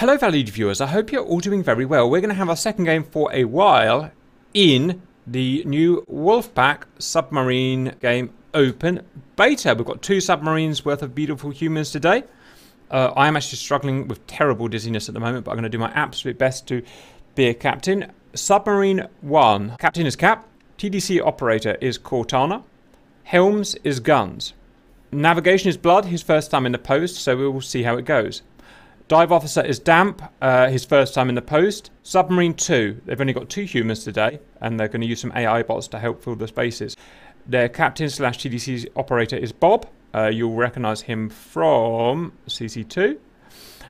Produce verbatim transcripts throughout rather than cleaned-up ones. Hello valued viewers, I hope you're all doing very well. We're going to have our second game for a while in the new Wolfpack Submarine game open beta. We've got two submarines worth of beautiful humans today. Uh, I am actually struggling with terrible dizziness at the moment, but I'm going to do my absolute best to be a captain. Submarine one. Captain is Cap. T D C operator is Cortana. Helms is Guns. Navigation is Blood, his first time in the post, so we will see how it goes. Dive officer is Damp, uh, his first time in the post. Submarine two. They've only got two humans today, and they're going to use some A I bots to help fill the spaces. Their captain slash T D C operator is Bob. Uh, you'll recognize him from C C two.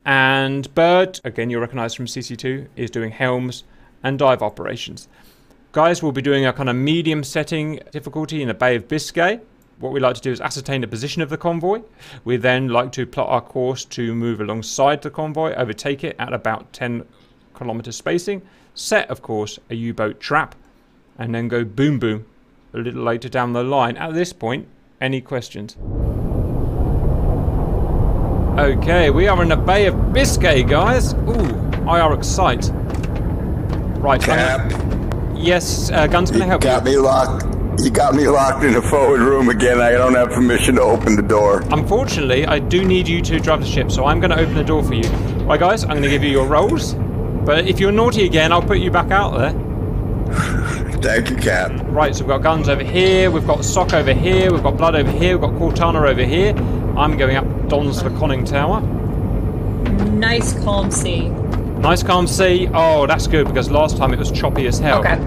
And Bird, again you'll recognize from C C two, is doing Helms and dive operations. Guys, we'll be doing a kind of medium setting difficulty in the Bay of Biscay. What we like to do is ascertain the position of the convoy. We then like to plot our course to move alongside the convoy, overtake it at about ten kilometer spacing, set, of course, a U-boat trap, and then go boom boom a little later down the line. At this point, any questions? Okay, we are in the Bay of Biscay, guys. Ooh, I R Excite. Right, Cap. Yes, uh, Gun's gonna help you. Got me locked. You got me locked in the forward room again. I don't have permission to open the door. Unfortunately, I do need you to drive the ship, so I'm going to open the door for you. Right, guys, I'm going to give you your rolls. But if you're naughty again, I'll put you back out there. Thank you, Cap. Right, so we've got Guns over here. We've got Sock over here. We've got Blood over here. We've got Cortana over here. I'm going up Don's Conning Tower. Nice calm sea. Nice calm sea. Oh, that's good, because last time it was choppy as hell. Okay.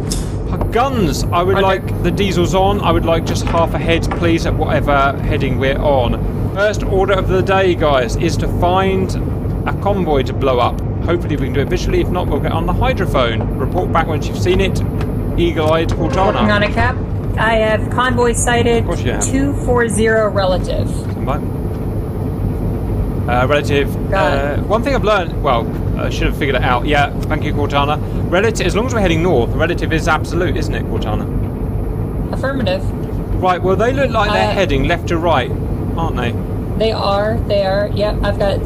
Guns, I would okay. like the diesels on. I would like just half a head, please, at whatever heading we're on. First order of the day, guys, is to find a convoy to blow up. Hopefully we can do it visually. If not, we'll get on the hydrophone. Report back once you've seen it. Eagle-eyed Cortana. Working on it, Cap. I have convoy sighted. Of course you have. two forty relative. Somebody. Uh, relative. Uh, one thing I've learned, well, I should have figured it out. Yeah, thank you, Cortana. Relative, as long as we're heading north, relative is absolute, isn't it, Cortana? Affirmative. Right, well, they look like they're uh, heading left to right, aren't they? They are, they are. Yep, yeah, I've got,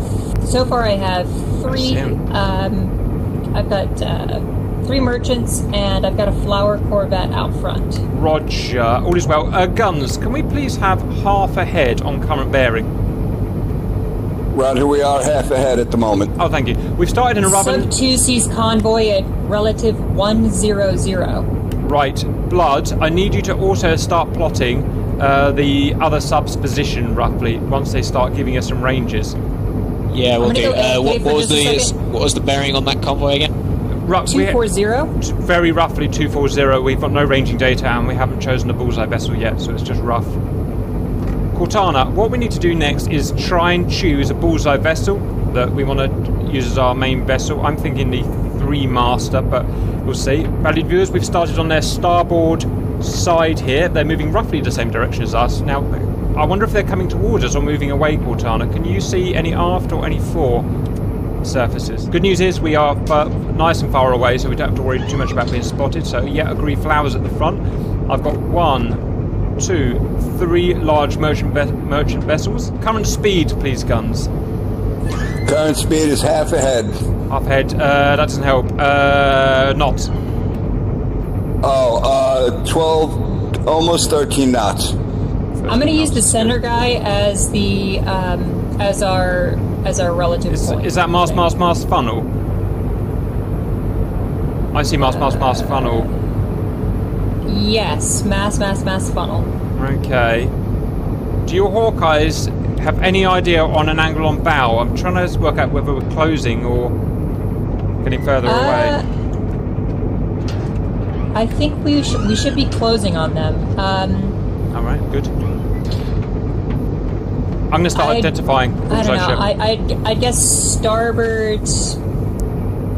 so far I have three, um, I've got uh, three merchants, and I've got a Flower Corvette out front. Roger, all is well. Uh, Guns, can we please have half a head on current bearing? Roger, we are half ahead at the moment. Oh, thank you. We've started in a Robin. Sub two sees convoy at relative one hundred. Right. Blood, I need you to also start plotting uh, the other sub's position, roughly, once they start giving us some ranges. Yeah, we'll do. Uh, what, what, was the, what was the bearing on that convoy again? two forty? Very roughly two forty. We've got no ranging data, and we haven't chosen a bullseye vessel yet, so it's just rough. Cortana, what we need to do next is try and choose a bullseye vessel that we want to use as our main vessel. I'm thinking the three master, but we'll see. Valued viewers, we've started on their starboard side here. They're moving roughly the same direction as us. Now, I wonder if they're coming towards us or moving away, Cortana. Can you see any aft or any fore surfaces? Good news is we are uh, nice and far away, so we don't have to worry too much about being spotted. So, yeah, agree, Flowers at the front. I've got one, two, three large merchant, ve merchant vessels. Current speed, please, Guns. Current speed is half ahead. Half ahead. Uh, that doesn't help. Uh, knots. Oh, uh, twelve, almost thirteen knots. I'm going to use the center guy as the um, as our as our relative is, point. Is that mast, mast, mast funnel? I see mast, uh, mast, mast funnel. Yes, mass, mass, mass funnel. Okay. Do your Hawkeyes have any idea on an angle on bow? I'm trying to work out whether we're closing or getting further uh, away. I think we should we should be closing on them. Um, All right, good. I'm going to start I'd, identifying. I don't know. I, I I guess starboard.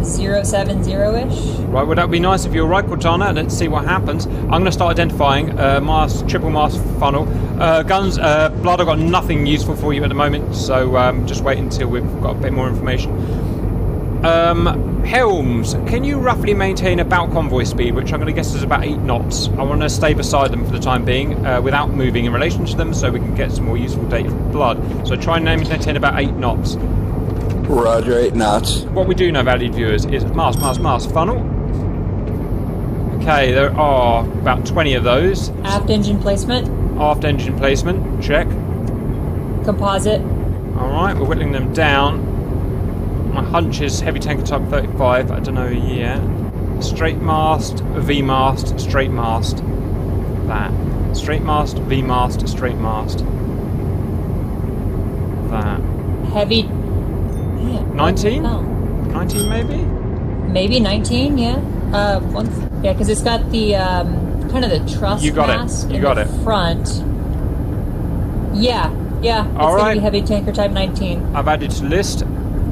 zero seven zero-ish. Right, well, that would be nice if you're right, Cortana. Let's see what happens. I'm going to start identifying uh, mast, triple mast funnel. Uh, guns, uh, Blood, I've got nothing useful for you at the moment, so um, just wait until we've got a bit more information. Um, Helms, can you roughly maintain about convoy speed, which I'm going to guess is about eight knots? I want to stay beside them for the time being uh, without moving in relation to them so we can get some more useful data from Blood. So try and maintain about eight knots. Roger, eight knots. What we do know, valued viewers, is mass, mass, mass funnel. Okay, there are about twenty of those. Aft engine placement. Aft engine placement, check. Composite. Alright, we're whittling them down. My hunch is heavy tanker type thirty-five, I don't know yet. Straight mast, V mast, straight mast. That. Straight mast, V mast, straight mast. That. Heavy. Yeah, nineteen? nineteen maybe? Maybe nineteen, yeah. Uh, once, yeah, because it's got the um, kind of the truss you got mast it. You in got the it. Front. Yeah, yeah. It's all right. Going to be heavy tanker type nineteen. I've added to the list.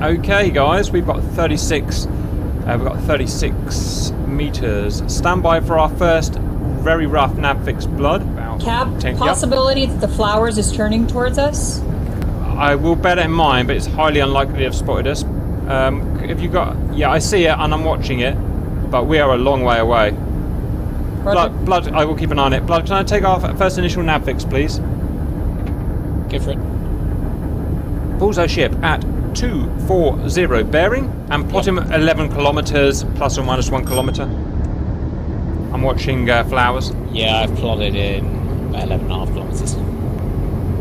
Okay, guys, we've got thirty-six. Uh, we've got thirty-six meters. Stand by for our first very rough nav fix blood. Cap, possibility that the Flowers is turning towards us? I will bear that in mind, but it's highly unlikely they have spotted us. Um, if you got... Yeah, I see it and I'm watching it, but we are a long way away. Blood, blood, I will keep an eye on it. Blood, can I take our first initial nav fix, please? Go for it. Bullseye ship at two forty bearing and plot him eleven kilometers plus or minus one kilometer. I'm watching uh, Flowers. Yeah, I've plotted in eleven and a half kilometers.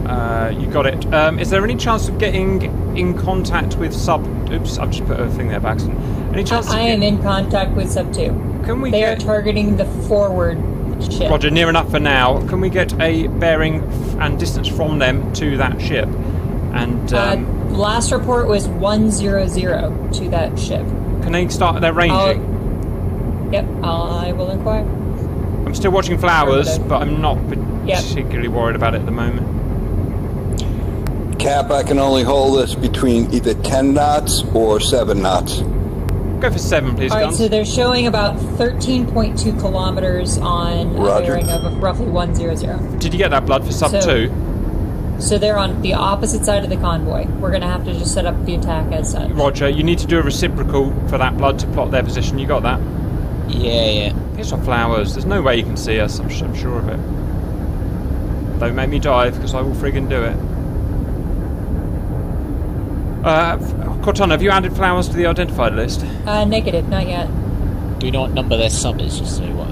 Uh, you got it. Um, is there any chance of getting in contact with sub? Oops, I've just put a thing there by accident. Any chance? I, I am in contact with sub two. Can we? They get... are targeting the forward ship. Roger, near enough for now. Can we get a bearing and distance from them to that ship? And um, uh, last report was one zero zero to that ship. Can they start their ranging? I'll, yep, I will inquire. I'm still watching Flowers, but I'm not particularly yep. worried about it at the moment. Cap, I can only hold this between either ten knots or seven knots. Go for seven, please. All right, guns. So they're showing about thirteen point two kilometers on Roger. A bearing of roughly one zero zero. Did you get that blood for sub so, two? So they're on the opposite side of the convoy. We're going to have to just set up the attack as such. Roger, you need to do a reciprocal for that blood to plot their position. You got that? Yeah, yeah. It's on Flowers. There's no way you can see us. I'm, I'm sure of it. Don't make me dive, because I will friggin' do it. Uh, Cortana, have you added Flowers to the identified list? Uh, negative, not yet. Do not number their subs, just so you what?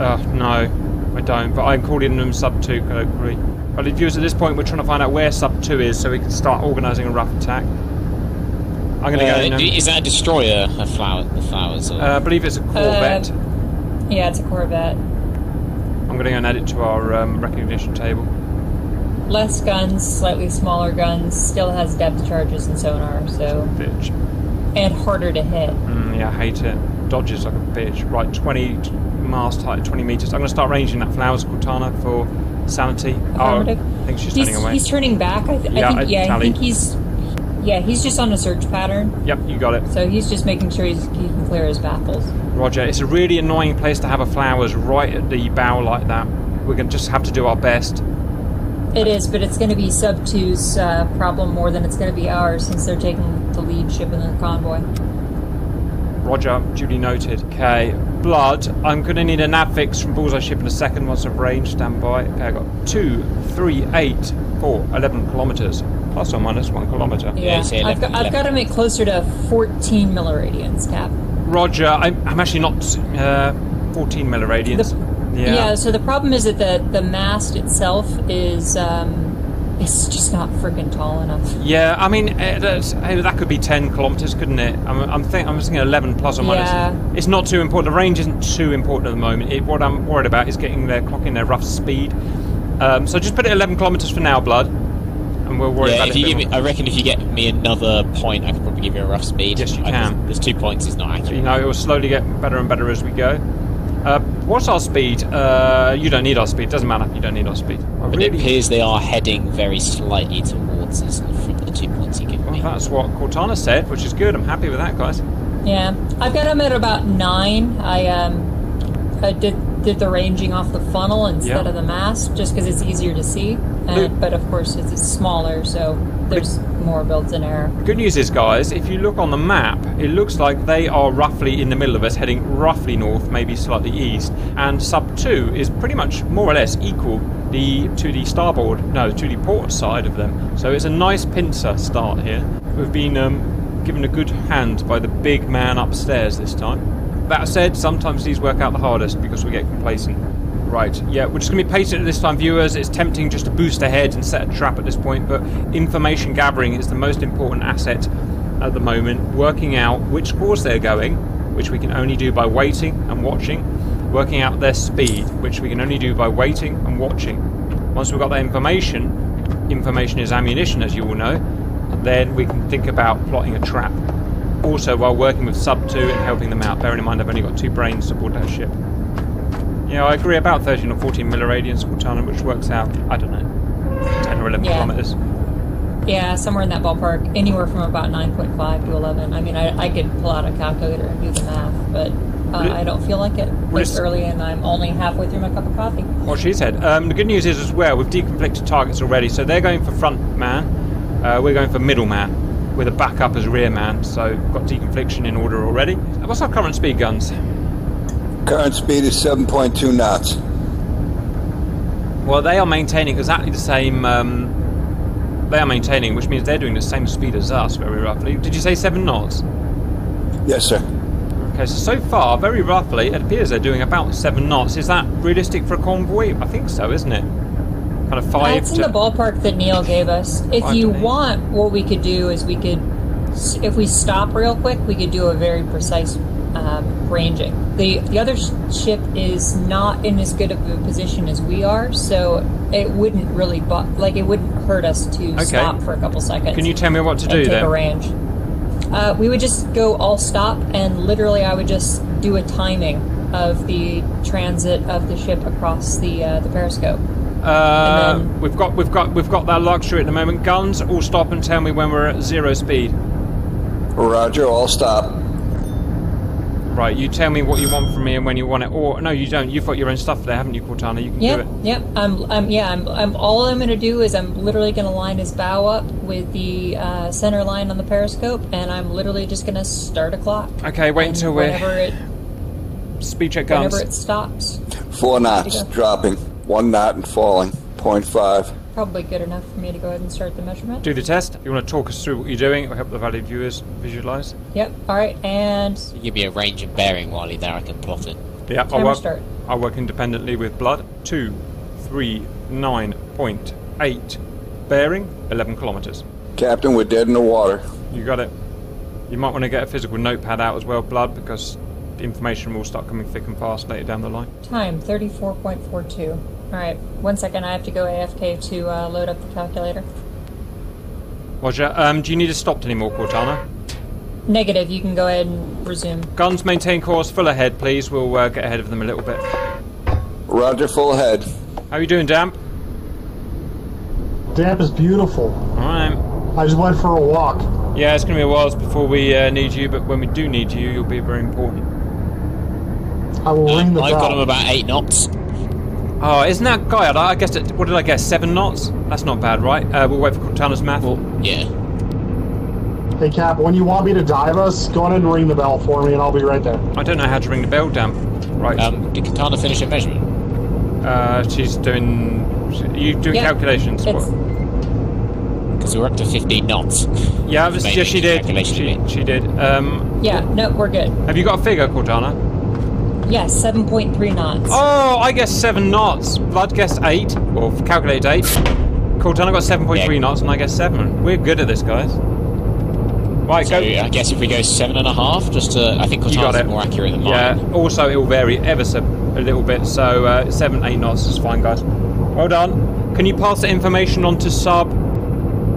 Uh, no, I don't, but I'm calling them sub two colloquially. Well, the viewers, at this point, we're trying to find out where sub two is so we can start organising a rough attack. I'm going to uh, go in. Is that a destroyer, a flower, the Flowers? Or... Uh, I believe it's a Corvette. Uh, yeah, it's a Corvette. I'm going to go and add it to our um, recognition table. Less guns, slightly smaller guns, still has depth charges and sonar, so... Bitch. And harder to hit. Mm, yeah, I hate it. Dodges like a bitch. Right, twenty mast height, twenty metres. I'm going to start ranging that Flowers, Cortana, for... Sanity. Oh, I think she's he's, turning away. He's turning back. I, th yeah, I think. Yeah, tally. I think he's. Yeah, he's just on a search pattern. Yep, you got it. So he's just making sure he's, he can clear his baffles. Roger. It's a really annoying place to have a Flowers right at the bow like that. We're gonna just have to do our best. It is, but it's going to be sub two's uh, problem more than it's going to be ours, since they're taking the lead ship in the convoy. Roger. Duly noted. Okay. Blood, I'm going to need a nav fix from Bullseye Ship in a second once I've ranged. Stand by. Okay, I've got two, three, eight, four, eleven kilometres. Plus or minus one kilometre. Yeah, yeah eleven, I've, got, I've got to make closer to fourteen milliradians, Cap. Roger, I'm, I'm actually not uh, fourteen milliradians. The, yeah. yeah, so the problem is that the, the mast itself is um, it's just not freaking tall enough. Yeah, I mean, it, it, that could be ten kilometres, couldn't it? I'm, I'm, think, I'm thinking eleven plus or minus. Yeah. It's not too important. The range isn't too important at the moment. It, what I'm worried about is getting their clocking their rough speed. Um, so just put it eleven kilometres for now, Blood. And we'll worry yeah, about if it. You give me, I reckon if you get me another point, I could probably give you a rough speed. Yes, you I can. Just, there's two points, it's not accurate. You know, it will slowly get better and better as we go. Uh, what's our speed? Uh, you don't need our speed. Doesn't matter. You don't need our speed. But really... it appears they are heading very slightly towards us from the two points you give me. Well, that's what Cortana said, which is good. I'm happy with that, guys. Yeah, I've got them at about nine. I um, I did did the ranging off the funnel instead yep. of the mast, just because it's easier to see. And, but of course, it's, it's smaller, so there's more built-in error. Good news is, guys, if you look on the map, it looks like they are roughly in the middle of us, heading roughly north, maybe slightly east. And sub two is pretty much more or less equal the to the starboard, no, to the port side of them. So it's a nice pincer start here. We've been um, given a good hand by the big man upstairs this time. That said, sometimes these work out the hardest because we get complacent. Right, yeah, we're just going to be patient at this time, viewers. It's tempting just to boost ahead and set a trap at this point, but information gathering is the most important asset at the moment. Working out which course they're going, which we can only do by waiting and watching. Working out their speed, which we can only do by waiting and watching. Once we've got that information, information is ammunition, as you all know, then we can think about plotting a trap. Also, while working with Sub two and helping them out, bearing in mind I've only got two brains to board that ship. Yeah, I agree about thirteen or fourteen milliradians Cortana, which works out, I don't know, ten or eleven yeah. kilometers. Yeah, somewhere in that ballpark, anywhere from about nine point five to eleven. I mean, I, I could pull out a calculator and do the math, but uh, I don't feel like it. It's early and I'm only halfway through my cup of coffee. What she said. Um, the good news is as well, we've deconflicted targets already, so they're going for front man, uh, we're going for middle man, with a backup as rear man, so we've got deconfliction in order already. What's our current speed, Guns? Current speed is seven point two knots. Well, they are maintaining exactly the same... Um, they are maintaining, which means they're doing the same speed as us, very roughly. Did you say seven knots? Yes, sir. Okay, so so far, very roughly, it appears they're doing about seven knots. Is that realistic for a convoy? I think so, isn't it? Kind of five. That's in the ballpark that Neil gave us. If you want, what we could do is we could... If we stop real quick, we could do a very precise um, ranging. The, the other sh ship is not in as good of a position as we are, so it wouldn't really, like, it wouldn't hurt us to okay. stop for a couple seconds. Can you tell me what to do, take then? A range. Uh, we would just go all stop, and literally I would just do a timing of the transit of the ship across the uh, the periscope. Uh, and then we've got we've got we've got that luxury at the moment. Guns, all stop and tell me when we're at zero speed. Roger, all stop. Right, you tell me what you want from me and when you want it, or no, you don't. You've got your own stuff there, haven't you, Cortana? You can yep, do it. Yep, um, um, yeah, I'm, I'm, all I'm going to do is I'm literally going to line his bow up with the uh, center line on the periscope, and I'm literally just going to start a clock. Okay, wait until we're... Whenever it... Speed check, Guns. Whenever it stops. Four knots, dropping. One knot and falling. point five. Probably good enough for me to go ahead and start the measurement. Do the test. If you want to talk us through what you're doing, it will help the valued viewers visualise. Yep, alright, and... You give me a range and bearing while you're there, I can plot it. Yeah, I'll work, start. I'll work independently with blood. two three nine point eight. Bearing, eleven kilometres. Captain, we're dead in the water. You got it. You might want to get a physical notepad out as well, blood, because the information will start coming thick and fast later down the line. Time, thirty-four point four two. Alright, one second, I have to go A F K to uh, load up the calculator. Roger, um, do you need to stop anymore, Cortana? Negative, you can go ahead and resume. Guns, maintain course, full ahead, please. We'll uh, get ahead of them a little bit. Roger, full ahead. How are you doing, Damp? Damp is beautiful. Alright. I just went for a walk. Yeah, it's going to be a while before we uh, need you, but when we do need you, you'll be very important. I will um, ring the I've bell. Got him about eight knots. Oh, isn't that guy? I guess. It, what did I guess? Seven knots. That's not bad, right? Uh, we'll wait for Cortana's math. Well, yeah. Hey, Cap. When you want me to dive us, go on and ring the bell for me, and I'll be right there. I don't know how to ring the bell, damn. Right. Um, did Cortana finish her measurement? Uh, she's doing. Are you doing yep. calculations? Because we're up to fifteen knots. Yeah, was, yeah, she did. She, she did. Um, yeah. No, we're good. Have you got a figure, Cortana? Yes, seven point three knots. Oh, I guessed seven knots. Blood guessed eight. Well, calculate eight. Cortana got seven point three yeah. knots and I guessed seven. We're good at this, guys. Right, so, go. I guess if we go seven and a half, just to... I think Cortana's more accurate than mine. Yeah, also it will vary ever so a little bit, so uh, seven, eight knots is fine, guys. Well done. Can you pass the information on to sub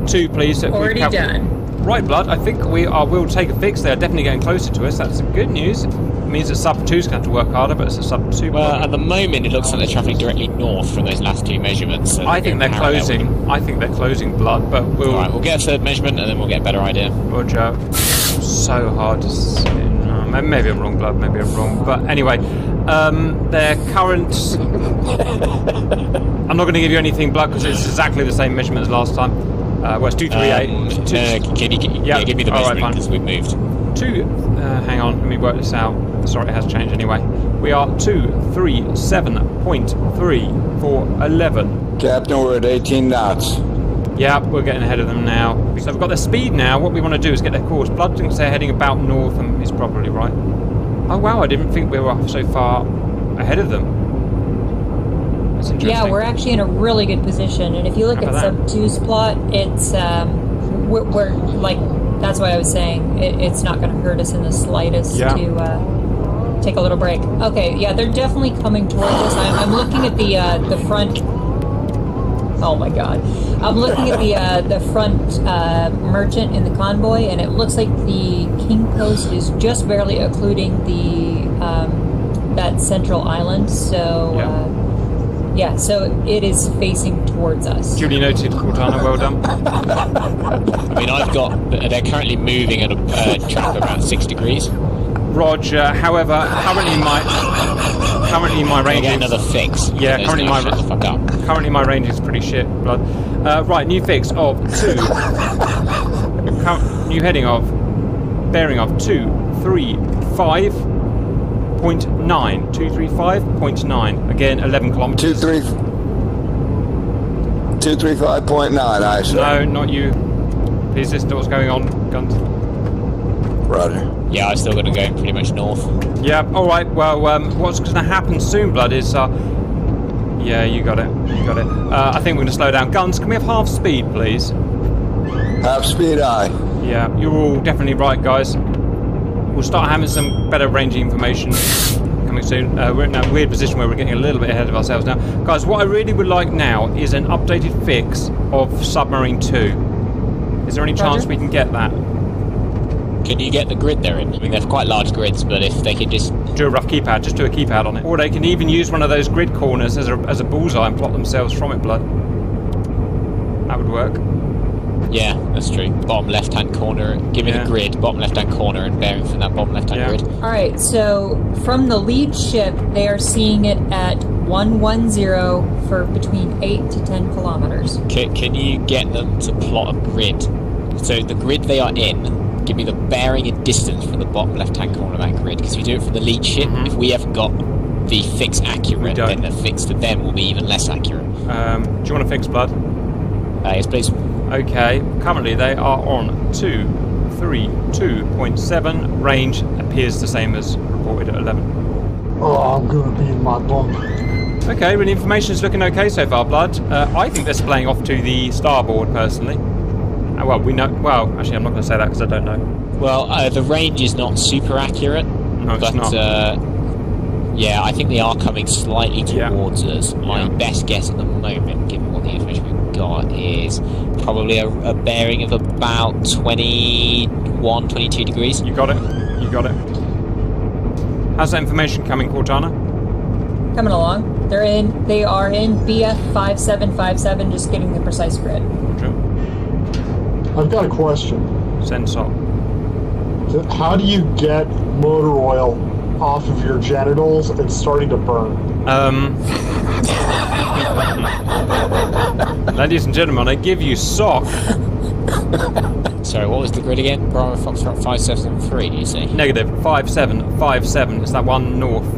two, please? So Already done. Right, Blood, I think we are, we'll take a fix. They are definitely getting closer to us. That's good news. Means that sub two's going to have to work harder, but it's a sub two. Well, problem. At the moment, it looks like they're travelling directly north from those last two measurements. So I think they're closing. I think they're closing, Blood, but we'll. Alright, we'll get a third measurement and then we'll get a better idea. Roger. So hard to see. No, maybe I'm wrong, Blood. Maybe I'm wrong. But anyway, um, their current. I'm not going to give you anything, Blood, because it's exactly the same measurement as last time. Uh, well, it's two three eight. Um, two, uh, can you can, yeah, yeah, give me the measurement because right, we've moved. Two. Uh, hang on. Let me work this out. Sorry, it has changed anyway. We are two three seven point three for eleven. Captain, we're at eighteen knots. Yep, we're getting ahead of them now. So we've got their speed now. What we want to do is get their course. Blood thinks they're heading about north and is probably right. Oh wow, I didn't think we were so far ahead of them. That's interesting. Yeah, we're actually in a really good position. And if you look at that? Sub two's plot, it's, um, we're, we're like, that's why I was saying it, it's not going to hurt us in the slightest yeah. to uh, take a little break. Okay, yeah, they're definitely coming towards us. I'm, I'm looking at the uh, the front. Oh my God, I'm looking at the uh, the front uh, merchant in the convoy, and it looks like the King Post is just barely occluding the um, that central island. So yeah. Uh, yeah, so it is facing towards us. Duly noted, Cortana. Well done. I mean, I've got. They're currently moving at a uh, track of about six degrees. Roger. However, currently my currently my range. Get another fix. Yeah, currently my shut the fuck up. Currently my range is pretty shit. Blood. Uh, right, new fix of two. Current, new heading of bearing of two three five point nine two three five point nine. Again, eleven kilometers. Two three. Two three five point nine. I see. No, not you. Please, this what's going on, guns. Roger. Yeah, I'm still going to go pretty much north. Yeah, alright, well, um, what's going to happen soon, Blood, is... Uh, yeah, you got it, you got it. Uh, I think we're going to slow down. Guns, can we have half speed, please? Half speed, aye. Yeah, you're all definitely right, guys. We'll start having some better ranging information coming soon. Uh, we're in that weird position where we're getting a little bit ahead of ourselves now. Guys, what I really would like now is an updated fix of Submarine two. Is there any chance Roger? we can get that? Can you get the grid they're in? I mean, they're quite large grids, but if they could just... Do a rough keypad, just do a keypad on it. Or they can even use one of those grid corners as a, as a bullseye and plot themselves from it, Blood. That would work. Yeah, that's true. Bottom left-hand corner, give me yeah. the grid, bottom left-hand corner, and bearing from that bottom left-hand yeah. grid. Alright, so from the lead ship, they are seeing it at one one zero for between eight to ten kilometers. Can, can you get them to plot a grid? So the grid they are in... Give me the bearing and distance from the bottom left-hand corner of that grid, because if you do it from the lead ship, mm-hmm. if we haven't got the fix accurate, then the fix to them will be even less accurate. Um, do you want to fix, Blood? Uh, yes, please. Okay, currently they are on two thirty-two point seven. Range appears the same as reported at eleven. Oh, I'm going to be in my bomb. Okay, well, the information's looking okay so far, Blood. Uh, I think they're splaying off to the starboard, personally. Well, we know. Well, actually, I'm not going to say that because I don't know. Well, uh, the range is not super accurate. No, but, it's not. Uh, yeah, I think they are coming slightly towards yeah. us. My yeah. best guess at the moment, given all the information we've got, is probably a, a bearing of about twenty-one, twenty-two degrees. You got it. You got it. How's that information coming, Cortana? Coming along. They're in. They are in B F five seven five seven. Just getting the precise grid. True. I've got a question. Sensor. How do you get motor oil off of your genitals and starting to burn? Um. Ladies and gentlemen, I give you sock. Sorry, what was the grid again? Bravo Foxtrot five seven three, do you see? Negative five seven five seven. It's that one north.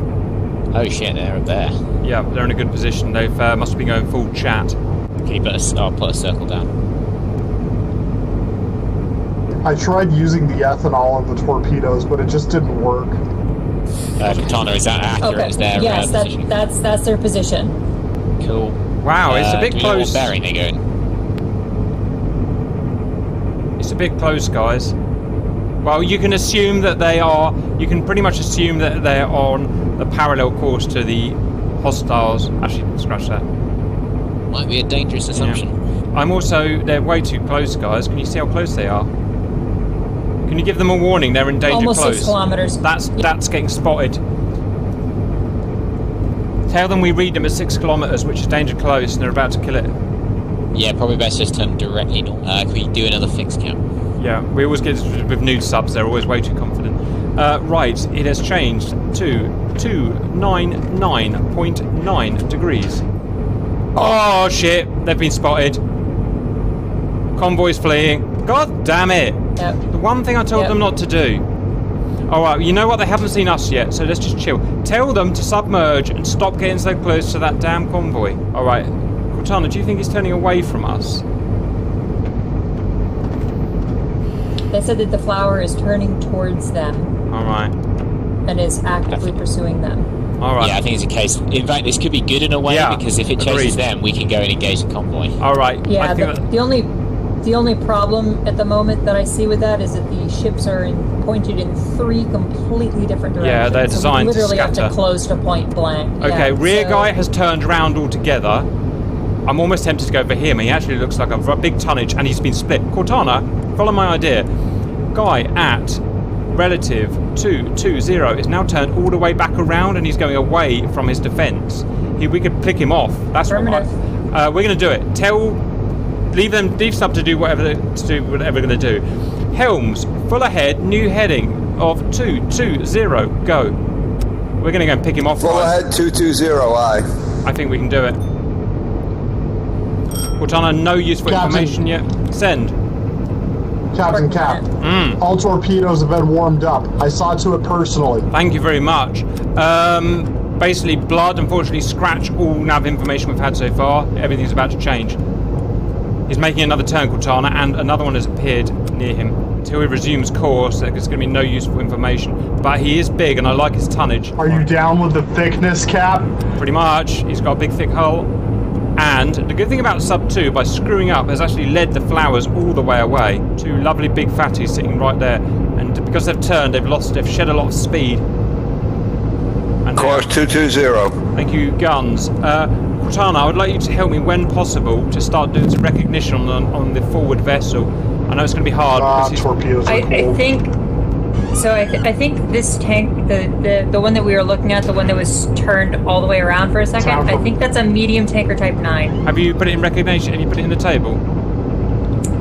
Oh shit, they're up there. Yeah, they're in a good position. They uh, must be going full chat. Okay, but I'll put a circle down. I tried using the ethanol on the torpedoes, but it just didn't work. Uh, Katana, is that accurate? Okay. Is there yes, that, that's that's their position. Cool. Wow, uh, it's a bit close. Bearing they go in. It's a bit close, guys. Well, you can assume that they are. You can pretty much assume that they are on the parallel course to the hostiles. Actually, scratch that. Might be a dangerous assumption. Yeah. I'm also. They're way too close, guys. Can you see how close they are? Can you give them a warning? They're in danger close. Almost six kilometers. That's, that's getting spotted. Tell them we read them at six kilometers, which is danger close, and they're about to kill it. Yeah, probably best just turn directly north. Uh, can we do another fix count? Yeah, we always get with nude subs. They're always way too confident. Uh, right, it has changed to two ninety-nine point nine degrees. Oh, shit. They've been spotted. Convoy's fleeing. God damn it. Yep. The one thing I told yep. them not to do. Alright, you know what? They haven't seen us yet, so let's just chill. Tell them to submerge and stop getting so close to that damn convoy. Alright, Cortana, do you think he's turning away from us? They said that the flower is turning towards them. Alright. And is actively Definitely. pursuing them. Alright. Yeah, I think it's a case. In fact, this could be good in a way, yeah, because if it chases agreed. them, we can go and engage the convoy. Alright. Yeah, I think the, the only the only problem at the moment that I see with that is that the ships are in, pointed in three completely different directions. Yeah, they're designed so we literally to scatter. have to close to point blank. Okay, yeah, rear so. guy has turned round altogether. I'm almost tempted to go for him. He actually looks like a big tonnage, and he's been split. Cortana, follow my idea. Guy at relative two two zero is now turned all the way back around, and he's going away from his defence. He, we could pick him off. That's what I, uh, we're going to do it. Tell, leave them, leave sub to do whatever they, to do whatever they're going to do. Helms, full ahead, new heading of two two zero. Go. We're going to go and pick him off. Full ahead two two zero. Aye. I think we can do it. Cortana, no useful Captain, information yet. Send. Captain Cap, mm. all torpedoes have been warmed up. I saw to it personally. Thank you very much. Um, basically, blood, unfortunately, scratch all nav information we've had so far. Everything's about to change. He's making another turn, Cortana, and another one has appeared near him. Until he resumes course, there's going to be no useful information. But he is big, and I like his tonnage. Are you down with the thickness, Cap? Pretty much. He's got a big, thick hull. And the good thing about sub two, by screwing up, has actually led the flowers all the way away. Two lovely big fatties sitting right there. And because they've turned, they've lost, they've shed a lot of speed. And course two two zero. Thank you, Guns. Uh, Cortana, I would like you to help me when possible to start doing some recognition on, on the forward vessel. I know it's going to be hard. Ah, because torpedoes are cool. I, I think... So I, th I think this tank, the, the the one that we were looking at, the one that was turned all the way around for a second, I think that's a medium tanker type nine. Have you put it in recognition? Have you put it in the table?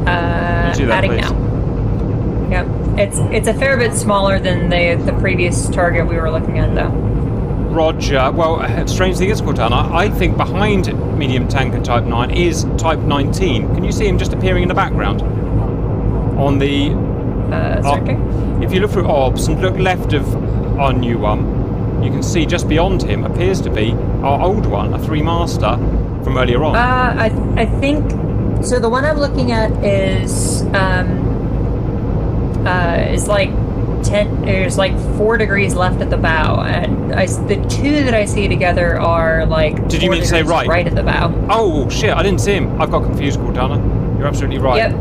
Uh, do that, adding please. now. Yep. It's it's a fair bit smaller than the the previous target we were looking at, though. Roger. Well, strange thing is, Cortana, I think behind medium tanker type nine is type nineteen. Can you see him just appearing in the background? On the... Uh, circuit? If you look through orbs and look left of our new one, you can see just beyond him appears to be our old one, a three-master from earlier on. Uh, I, th I think, so the one I'm looking at is, um, uh, is like ten, there's like four degrees left at the bow, and I, the two that I see together are like Did you mean to say right? right at the bow. Oh, shit, I didn't see him. I've got confused, Cortana. You're absolutely right. Yep.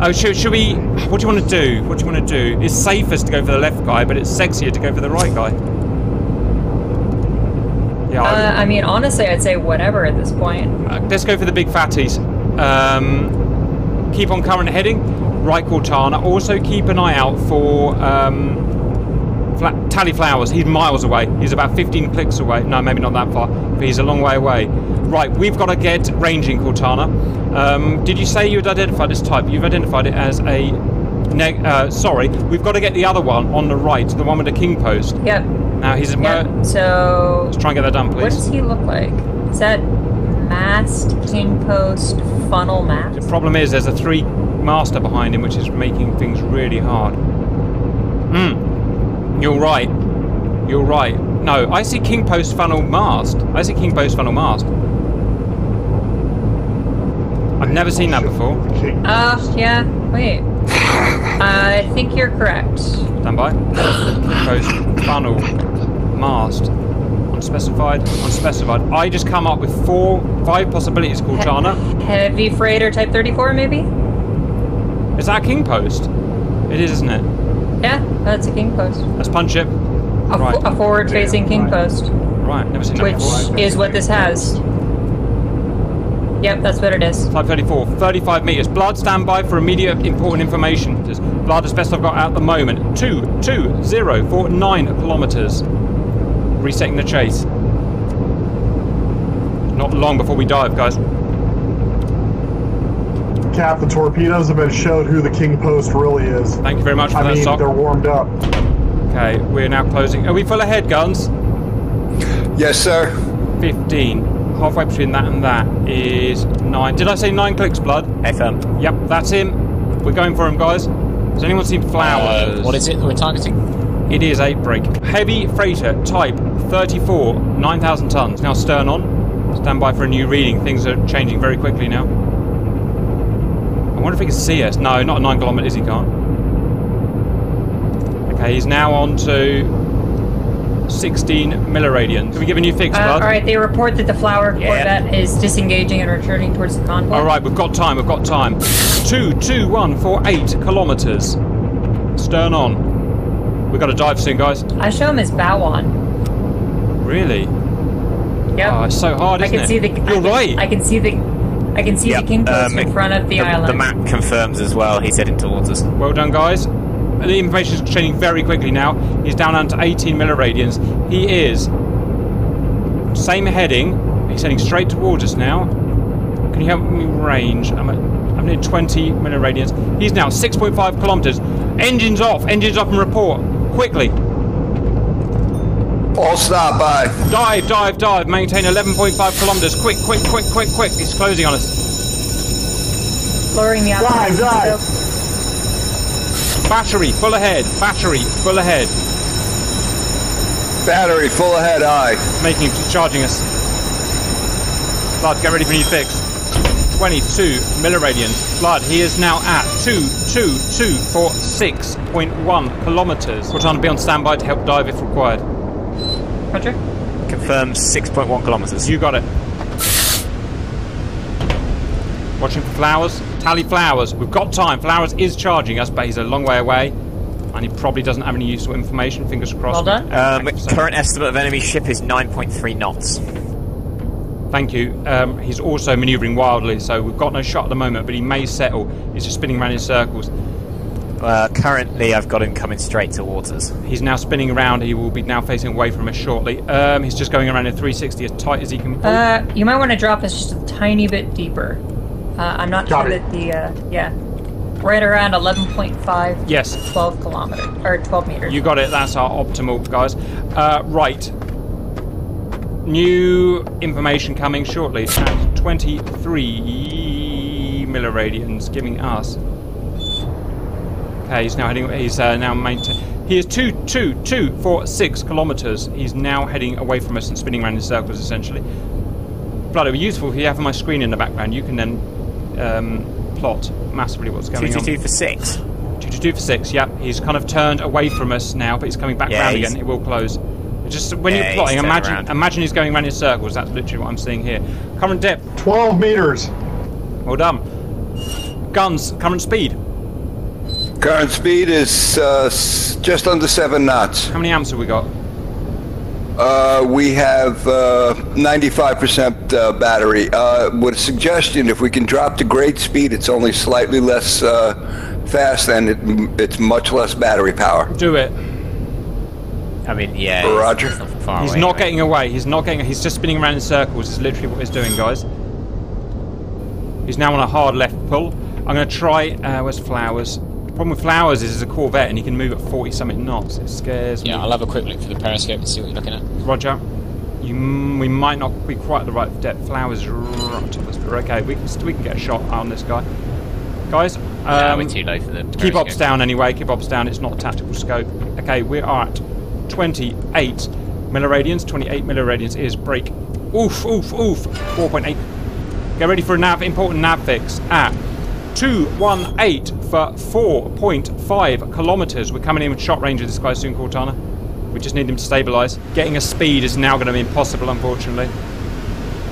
Oh, should, should we... What do you want to do? What do you want to do? It's safest to go for the left guy, but it's sexier to go for the right guy. Yeah. Uh, I, I mean, honestly, I'd say whatever at this point. Uh, let's go for the big fatties. Um, keep on current heading. Right, Cortana. Also, keep an eye out for um, flat, Tally Flowers. He's miles away. He's about fifteen clicks away. No, maybe not that far, but he's a long way away. Right, we've got to get ranging, Cortana. Um, did you say you had identified this type? You've identified it as a... Neg uh, sorry, we've got to get the other one on the right, the one with the king post. Yep. Now he's... Yep. So... Let's try and get that done, please. What does he look like? Is that mast, king post, funnel mast? The problem is there's a three-master behind him, which is making things really hard. Hmm. You're right. You're right. No, I see king post, funnel mast. I see king post, funnel mast. I've never seen that before. Oh, uh, yeah, wait. Uh, I think you're correct. Stand by. Post, funnel, mast. Unspecified, unspecified. I just come up with four, five possibilities, Cortana. He heavy freighter type thirty-four, maybe? Is that a king post? It is, isn't it? Yeah, that's a king post. Let's punch it. A, right. a forward-facing king post. Right, never seen that before. Which is what this has. Yep, that's what it is. Type thirty-four, thirty-five meters. Blood, standby for immediate important information. Just blood, as best I've got at the moment. Two, two, zero, four, nine kilometers. Resetting the chase. Not long before we dive, guys. Cap, the torpedoes have been showed who the king post really is. Thank you very much for I that, mean, sock. They're warmed up. Okay, we're now closing. Are we full ahead, Guns? Yes, sir. fifteen. Halfway between that and that is nine. Did I say nine clicks, Blood? F M. Yep, that's him. We're going for him, guys. Has anyone seen flowers? Uh, what is it that we're targeting? It is eight break. Heavy freighter type thirty-four, nine thousand tons. Now stern on. Stand by for a new reading. Things are changing very quickly now. I wonder if he can see us. No, not at nine kilometers, he can't. Okay, he's now on to sixteen milliradians. Can we give a new fix, uh, bud? All right, they report that the Flower Corvette yeah. is disengaging and returning towards the convoy. All right, we've got time, we've got time. two two one four eight kilometers. Stern on. We've got a dive soon, guys. I show him his bow on. Really? Yep. Oh, it's so hard, isn't I can it? See the, You're I can, right. I can see the... I can see yep. the kingpost um, in front of the, the island. The map confirms as well. He's heading towards us. Well done, guys. The information is changing very quickly now. He's down under eighteen milliradians. He is same heading. He's heading straight towards us now. Can you help me range? I'm at, I'm near twenty milliradians. He's now six point five kilometers. Engines off. Engines off and report quickly. All stop by. Dive, dive, dive. Maintain eleven point five kilometers. Quick, quick, quick, quick, quick. It's closing on us. Lowering the outside. Dive, dive. Battery, full ahead. Battery, full ahead. Battery, full ahead, aye. Making it, charging us. Blood, get ready for a new fix. twenty-two milliradians. Blood, he is now at two two two four six point one kilometers. We're trying to be on standby to help dive if required. Roger. Confirms six point one kilometers. You got it. Watching for Flowers. Tally Flowers. We've got time. Flowers is charging us, but he's a long way away. And he probably doesn't have any useful information. Fingers crossed. Well done. Um, current estimate of enemy ship is nine point three knots. Thank you. Um, he's also manoeuvring wildly, so we've got no shot at the moment, but he may settle. He's just spinning around in circles. Uh, currently, I've got him coming straight towards us. He's now spinning around. He will be now facing away from us shortly. Um, he's just going around in three sixty as tight as he can pull. Uh, you might want to drop us just a tiny bit deeper. Uh, I'm not got sure it. that the... Uh, yeah. Right around eleven point five. Yes. twelve kilometers. Or twelve meters. You got it. That's our optimal, guys. Uh, right. New information coming shortly. At twenty-three milliradians giving us... Okay, he's now heading. He's uh, now maintain. He is two two two four six kilometers. He's now heading away from us and spinning around in circles, essentially. Bloody useful. If you have my screen in the background, you can then um, plot massively what's going on. Two two two for six. Two two two for six. Yep. He's kind of turned away from us now, but he's coming back yeah, round again. It will close. Just when yeah, you're plotting, imagine around. imagine he's going around in circles. That's literally what I'm seeing here. Current depth. Twelve meters. Well done. Guns. Current speed. Current speed is uh, just under seven knots. How many amps have we got? Uh, we have uh, ninety-five percent uh, battery. Uh, with a suggestion, if we can drop to great speed, it's only slightly less uh, fast and it, it's much less battery power. Do it. I mean, yeah. Roger. He's not, he's away, not getting away. He's not getting. He's just spinning around in circles. Is literally what he's doing, guys. He's now on a hard left pull. I'm going to try. Uh, where's Flowers? The problem with Flowers is it's a Corvette and he can move at forty something knots. It scares me. Yeah, I'll have a quick look through the periscope and see what you're looking at. Roger. You, we might not be quite at the right depth. Flowers right on top of us, but okay, we can, we can get a shot on this guy. Guys, um, no, we're too low for the periscope. Keep ops down anyway, keep ops down. It's not a tactical scope. Okay, we are at twenty-eight milliradians. twenty-eight milliradians is break. Oof, oof, oof. four point eight. Get ready for a nav, important nav fix at two one eight for four point five kilometers. We're coming in with shot range of this guy soon, Cortana. We just need him to stabilize. Getting a speed is now going to be impossible, unfortunately.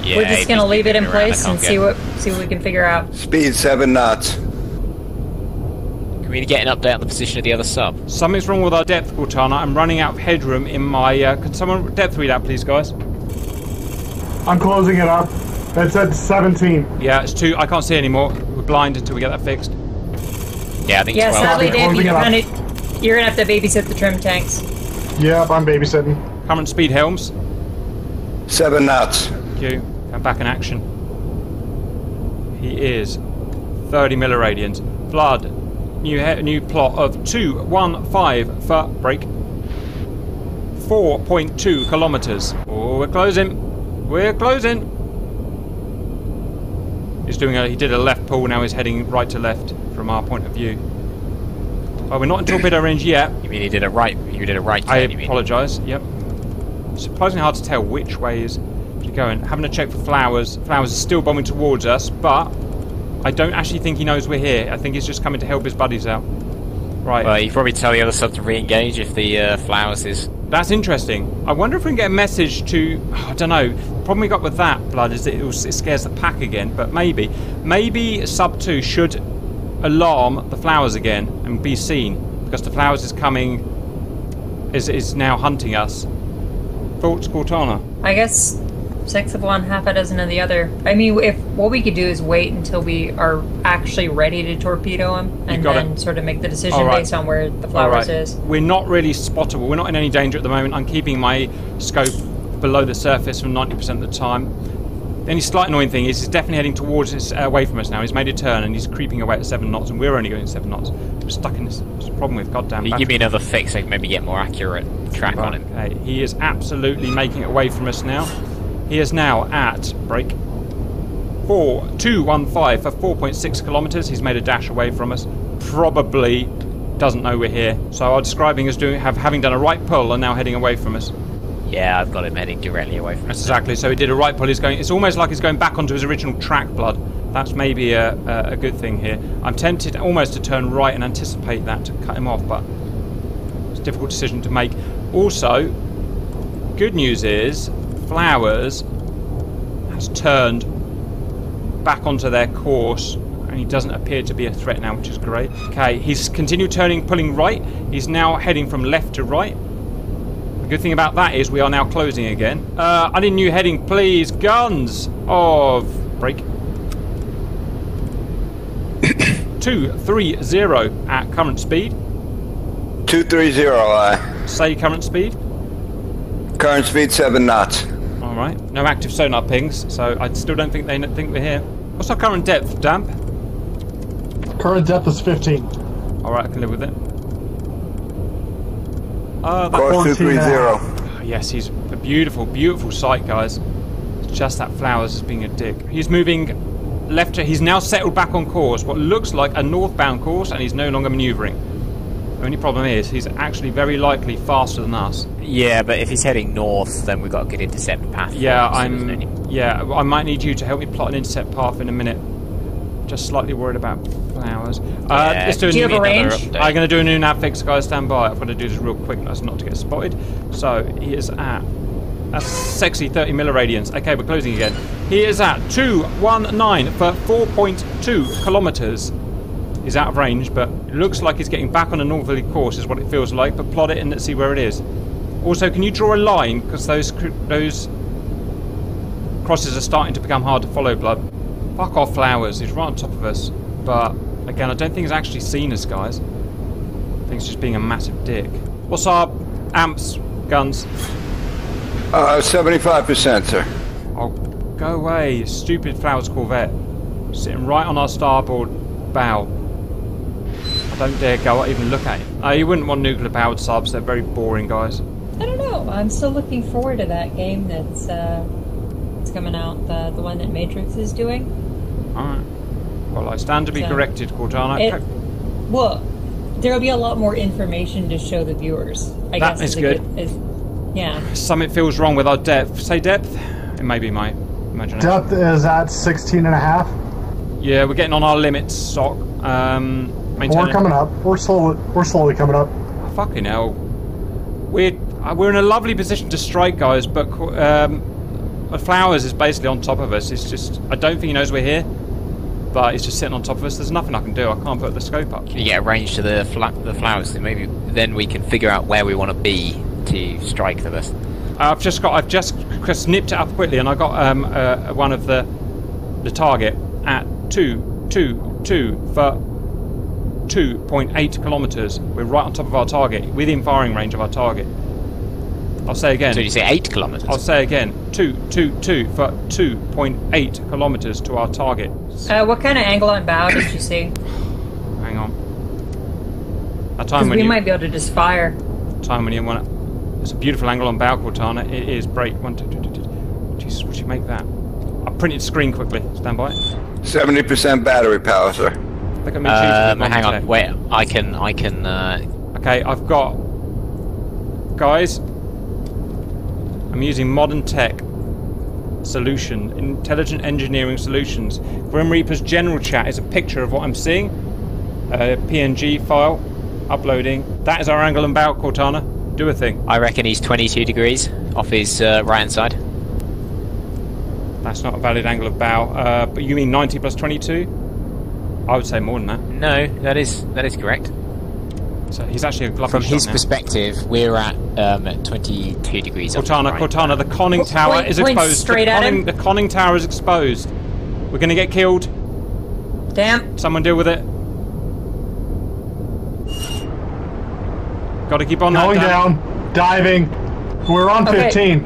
Yeah, we're just going to leave it in place and see what see what we can figure out. Speed seven knots. Can we get an update on the position of the other sub? Something's wrong with our depth, Cortana. I'm running out of headroom in my. Uh, can someone depth read out, please, guys? I'm closing it up. That's at seventeen. Yeah, it's two. I can't see anymore. Blind until we get that fixed. Yeah, I think yeah, sadly, Dave, you're gonna, you're gonna have to babysit the trim tanks. Yep, I'm babysitting. Current speed, Helms. Seven knots. Thank you. I'm back in action. He is thirty milliradians. Flood. New new plot of two one five for break. Four point two kilometers. Oh, we're closing. We're closing. He's doing a, he did a left pull, now he's heading right to left from our point of view. Oh, we're not in torpedo range yet. You mean he did a right? You did a right. I apologise. Yep. Surprisingly hard to tell which way is going. Having a check for Flowers. Flowers is still bombing towards us, but I don't actually think he knows we're here. I think he's just coming to help his buddies out. Right. Well, you probably tell the other sub to re-engage if the uh, flowers is... That's interesting. I wonder if we can get a message to... Oh, I don't know. The problem we got with that, Blood, is that it, was, it scares the pack again, but maybe. Maybe sub two should alarm the flowers again and be seen, because the flowers is coming... is is now hunting us. Thoughts, Cortana? I guess... Six of one, half a dozen of the other. I mean, if what we could do is wait until we are actually ready to torpedo him, and then it. sort of make the decision right. based on where the flowers right. is. We're not really spottable. We're not in any danger at the moment. I'm keeping my scope below the surface for ninety percent of the time. The only slight annoying thing is he's definitely heading towards us, uh, away from us now. He's made a turn and he's creeping away at seven knots, and we're only going at seven knots. We're stuck in this problem with goddamn. You battle. Give me another fix. I can maybe get more accurate track right. on him. Okay. He is absolutely making it away from us now. He is now at break four two one five for four point six kilometers. He's made a dash away from us. Probably doesn't know we're here. So I'm describing as doing have having done a right pull and now heading away from us. Yeah, I've got him heading directly away from us. Exactly. So he did a right pull. He's going. It's almost like he's going back onto his original track, Blood. That's maybe a, a, a good thing here. I'm tempted almost to turn right and anticipate that to cut him off, but it's a difficult decision to make. Also, good news is. Flowers has turned back onto their course, and he doesn't appear to be a threat now, which is great. Okay, he's continued turning, pulling right. He's now heading from left to right. The good thing about that is we are now closing again. Uh, I need new heading, please. Guns of break two three zero at current speed. Two three zero. Uh. Say current speed. Current speed seven knots. All right, no active sonar pings, so I still don't think they think we're here. What's our current depth, Damp? Current depth is fifteen. All right, I can live with it. Uh, Course two three zero. Oh, yes, he's a beautiful, beautiful sight, guys. It's just that Flowers is being a dick. He's moving left to. He's now settled back on course, what looks like a northbound course, and he's no longer manoeuvring. The only problem is he's actually very likely faster than us. Yeah, but if he's heading north, then we've got a good intercept path. Yeah, I'm. Any... Yeah, I might need you to help me plot an intercept path in a minute. Just slightly worried about flowers. Uh, yeah. Let's do a do new. You have a range? I'm going to do a new nav fix, guys. Stand by. I've got to do this real quick, so not to get spotted. So he is at a sexy thirty milliradians. Okay, we're closing again. He is at two one nine for four point two kilometers. He's out of range, but it looks like he's getting back on a northerly course, is what it feels like. But plot it and let's see where it is. Also, can you draw a line? Because those those crosses are starting to become hard to follow, Blood. Fuck off, Flowers. He's right on top of us. But again, I don't think he's actually seen us, guys. I think he's just being a massive dick. What's our amps, guns? Uh, seventy-five percent, sir. Oh, go away, you stupid Flowers Corvette. Sitting right on our starboard bow. Don't dare go or even look at him. Uh, you wouldn't want nuclear-powered subs. They're very boring, guys. I don't know. I'm still looking forward to that game that's uh, it's coming out. The the one that Matrix is doing. All right. Well, I stand to be so, corrected, Cortana. It, well, there will be a lot more information to show the viewers. I that guess is good. good is, yeah. Something feels wrong with our depth. Say depth. It may be my imagination. Depth is at sixteen and a half. Yeah, we're getting on our limits, Sock. Um. We're coming up. We're slowly, we're slowly coming up. Oh, fucking hell. We're, we're in a lovely position to strike, guys, but um, Flowers is basically on top of us. It's just... I don't think he knows we're here, but he's just sitting on top of us. There's nothing I can do. I can't put the scope up. Can you get a range to the, fla the Flowers? So maybe then we can figure out where we want to be to strike the best. I've just got... I've just snipped it up quickly, and I got um, uh, one of the the target at two two two for... two point eight kilometers. We're right on top of our target, within firing range of our target. I'll say again. So you say eight kilometers? I'll say again. two two two for two point eight kilometers to our target. Uh, what kind of angle and bow did you see? Hang on. That time when we you, might be able to just fire. Time when you want it. It's a beautiful angle on bow, Cortana. It is break. One, two, two, two, two. Jesus, would you make that? I printed screen quickly. Stand by. seventy percent battery power, sir. Um, hang on, today. wait. I can, I can. Uh... Okay, I've got, guys. I'm using modern tech solution, intelligent engineering solutions. Grim Reaper's general chat is a picture of what I'm seeing, a P N G file. uploading. That is our angle and bow, Cortana. Do a thing. I reckon he's twenty-two degrees off his uh, right-hand side. That's not a valid angle of bow. Uh, but you mean ninety plus twenty-two? I would say more than that. No, that is that is correct. So he's actually a gluffy From shot his now. perspective, we're at um, twenty-two degrees. Cortana, right. Cortana, the conning well, tower point, is point exposed. Straight the, at conning, him. the conning tower is exposed. We're going to get killed. Damn. Someone deal with it. Got to keep on going that down. down. Diving. We're on okay. fifteen.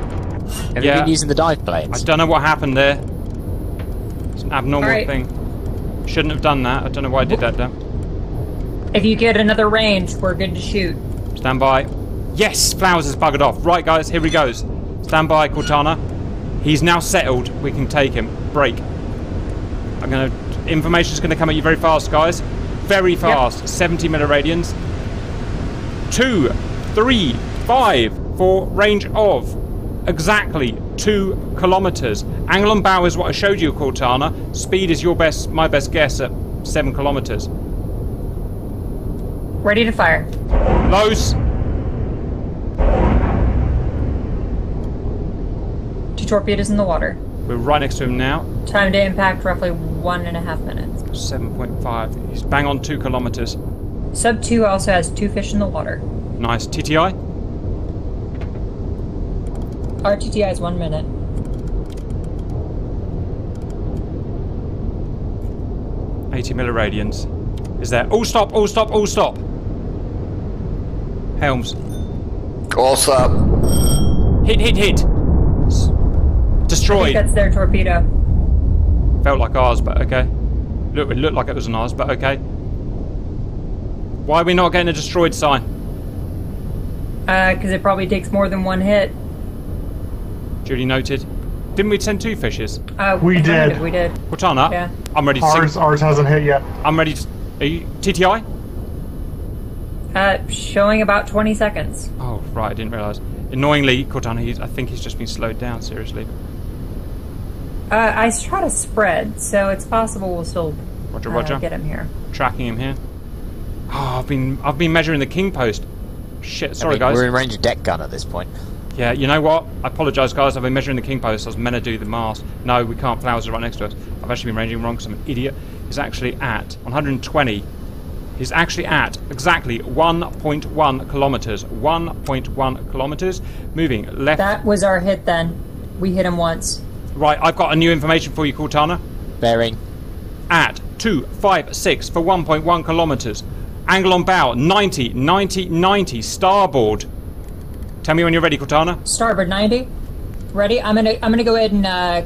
Have yeah. you been using the dive planes? I don't know what happened there. It's an abnormal right. thing. Shouldn't have done that. I don't know why I did that. Damn. If you get another range, we're good to shoot. Stand by. Yes, Flowers has buggered off. Right, guys, here he goes. Stand by, Cortana. He's now settled. We can take him. Break. I'm gonna. Information's gonna come at you very fast, guys. Very fast. Yep. seventy milliradians. Two, three, five for range of exactly two kilometers. Angle and bow is what I showed you, Cortana. Speed is your best, my best guess at seven kilometers. Ready to fire. Lows. Two torpedoes in the water. We're right next to him now. Time to impact roughly one and a half minutes. seven point five. He's bang on two kilometers. Sub two also has two fish in the water. Nice. T T I? Our T T I is one minute. eighty milliradians. Is there? All stop, all stop, all stop. Helms. All stop. Hit, hit, hit. Destroyed. I think that's their torpedo. Felt like ours, but okay. Look, it looked like it was an ours, but okay. Why are we not getting a destroyed sign? Uh, because it probably takes more than one hit. Duly noted. Didn't we send two fishes? Uh, we did. It, we did. Cortana, yeah. I'm ready to ours, sing. Ours hasn't hit yet. I'm ready to... Are you... T T I? Uh, showing about twenty seconds. Oh, right, I didn't realise. Annoyingly, Cortana, he's, I think he's just been slowed down, seriously. Uh, I try to spread, so it's possible we'll still roger, uh, roger. get him here. Tracking him here. Oh, I've been I've been measuring the king post. Shit, sorry I mean, guys. We're in range of deck gun at this point. Yeah, you know what? I apologise, guys. I've been measuring the king post. I was meant to do the mast. No, we can't. Flowers are right next to us. I've actually been ranging wrong because I'm an idiot. He's actually at one hundred twenty. He's actually at exactly one point one kilometres. one point one kilometres. Moving left. That was our hit then. We hit him once. Right, I've got a new information for you, Cortana. Bearing. At two five six for one point one kilometres. Angle on bow, ninety, ninety, ninety, starboard. Tell me when you're ready, Cortana. Starboard, ninety. Ready? I'm gonna, I'm gonna go ahead and uh,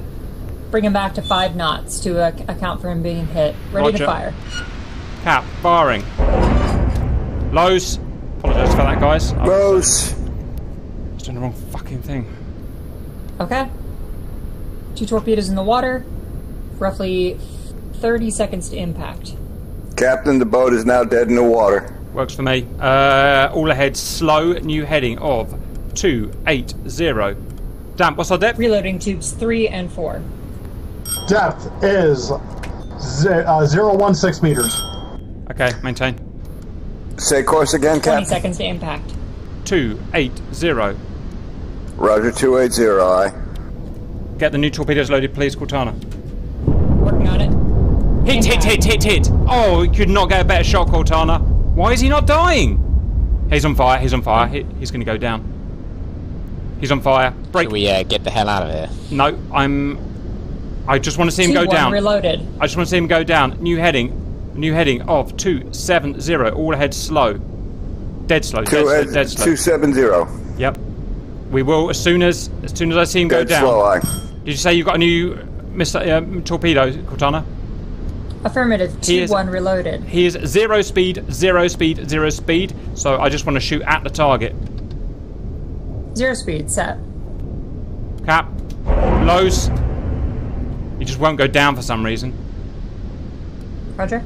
bring him back to five knots to uh, account for him being hit. Ready Roger. to fire. Cap, firing. Lows. Apologise for that, guys. Lows. I was doing the wrong fucking thing. Okay. Two torpedoes in the water. Roughly thirty seconds to impact. Captain, the boat is now dead in the water. Works for me. Uh, all ahead, slow, new heading of two eight zero. Damn, what's our depth? Reloading tubes three and four. Depth is uh, zero one six meters. Okay, maintain. Say course again, Captain. twenty seconds to impact. two eight zero. Roger, two eight zero, aye. Get the new torpedoes loaded, please, Cortana. Working on it. Hit, hit, hit, hit, hit! Oh, he could not get a better shot, Cortana. Why is he not dying? He's on fire, he's on fire. He, he's going to go down. He's on fire. Break. Should we uh, get the hell out of here? No, I'm... I just want to see him go down. Reloaded. I just want to see him go down. New heading. New heading of two seven zero. All ahead slow. Dead slow. Two, dead, uh, dead slow. two seven zero. Yep. We will, as soon as as soon as I see him dead go down. Slow, I. Did you say you've got a new uh, torpedo, Cortana? Affirmative, two one reloaded. He is zero speed, zero speed, zero speed, so I just want to shoot at the target. Zero speed, set. Cap, lows. He just won't go down for some reason. Roger.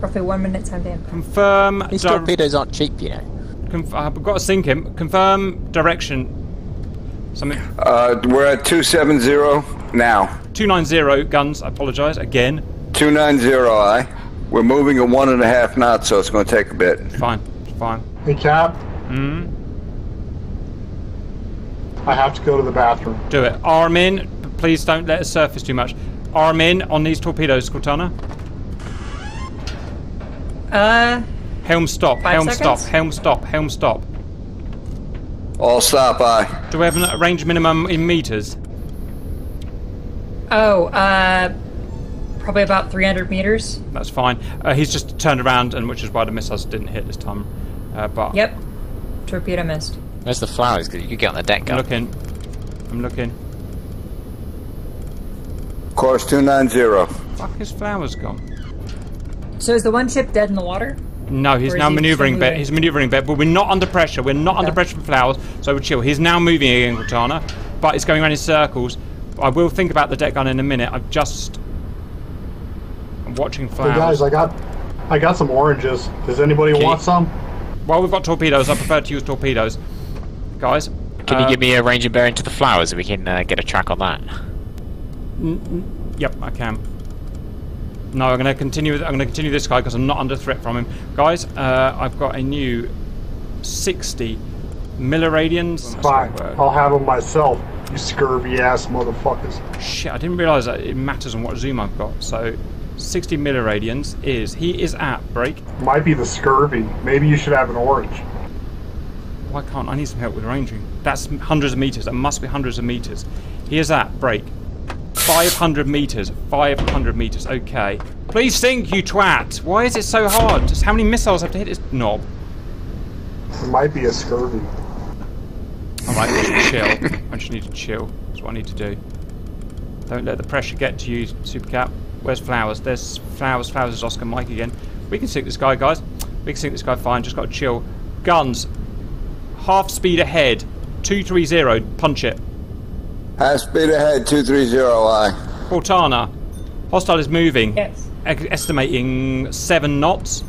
Roughly one minute time to impact. Confirm... These torpedoes aren't cheap, you know. Conf I've got to sink him. Confirm direction. Something. Uh, we're at two seven zero now. two nine zero guns, I apologise, again. two nine zero, aye. We're moving at one and a half knots, so it's going to take a bit. Fine, fine. Hey, Cap. Mm. I have to go to the bathroom. Do it. Arm in. Please don't let us surface too much. Arm in on these torpedoes, Cortana. Uh. Helm stop. Helm seconds? Stop. Helm stop. Helm stop. All stop. Aye. Do we have a range minimum in meters? Oh, uh, probably about three hundred meters. That's fine. Uh, he's just turned around, and which is why the missiles didn't hit this time. Uh, but yep, torpedo missed. There's the flowers, because you could get on the deck. I'm up. looking. I'm looking. Course two nine zero. Fuck, his flowers gone. So is the one ship dead in the water? No, he's now maneuvering better. He's maneuvering better, but we're not under pressure. We're not okay. under pressure from flowers, so we're chill. He's now moving again, Cortana, but it's going around in circles. I will think about the deck gun in a minute. I've just... I'm watching flowers. Hey guys, I got I got some oranges. Does anybody Can want you... some? Well, we've got torpedoes. I prefer to use torpedoes. Guys. Can uh, you give me a Ranger bearing to the flowers so we can uh, get a track on that? Yep, I can. No, I'm going to continue I'm going to continue this guy because I'm not under threat from him. Guys, uh, I've got a new sixty milliradians. Fine. I'll have them myself. You scurvy ass motherfuckers. Shit, I didn't realise that it matters on what zoom I've got. So, sixty milliradians is... He is at break. Might be the scurvy. Maybe you should have an orange. Why can't I need some help with ranging? That's hundreds of meters. That must be hundreds of meters. He is at break. five hundred meters. five hundred meters. Okay. Please sink, you twat! Why is it so hard? Just how many missiles have to hit this knob? It might be a scurvy. Alright, I just chill. I just need to chill. That's what I need to do. Don't let the pressure get to you, Supercap. Where's Flowers? There's Flowers. Flowers is Oscar Mike again. We can sink this guy, guys. We can sink this guy fine. Just got to chill. Guns. Half speed ahead. two three zero. Punch it. Half speed ahead. two three zero. Aye. Cortana. Hostile is moving. Yes. E estimating seven knots.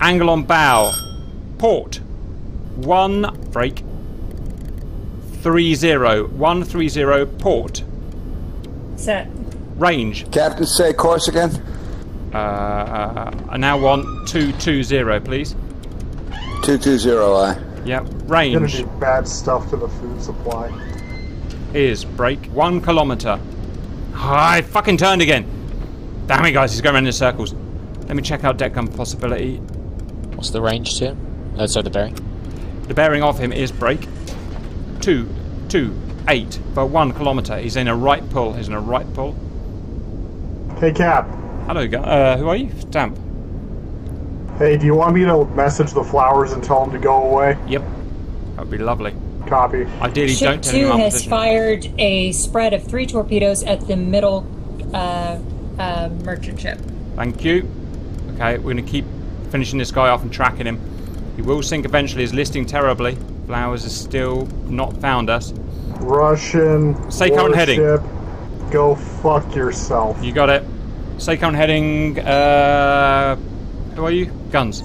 Angle on bow. Port. One. Break. three zero, one three zero, port. Set. Range. Captain, say course again. Uh, I now want two two zero, please. two two zero, aye. Yep, range. Gonna do bad stuff to the food supply. Is break one kilometre. I fucking turned again. Damn it, guys, he's going around in circles. Let me check out deck gun possibility. What's the range to? Oh, sorry, the bearing. The bearing of him is break. Two, two, eight for one kilometre. He's in a right pull. He's in a right pull. Hey, Cap. Hello, guy. Uh, who are you? Stamp. Hey, do you want me to message the flowers and tell them to go away? Yep. That would be lovely. Copy. Ideally, Ship don't tell them. Ship two has position. Fired a spread of three torpedoes at the middle uh, uh, merchant ship. Thank you. Okay, we're going to keep finishing this guy off and tracking him. He will sink eventually. He's listing terribly. Flowers has still not found us. Russian. Say current heading. Go fuck yourself. You got it. Say current heading. Uh, who are you? Guns.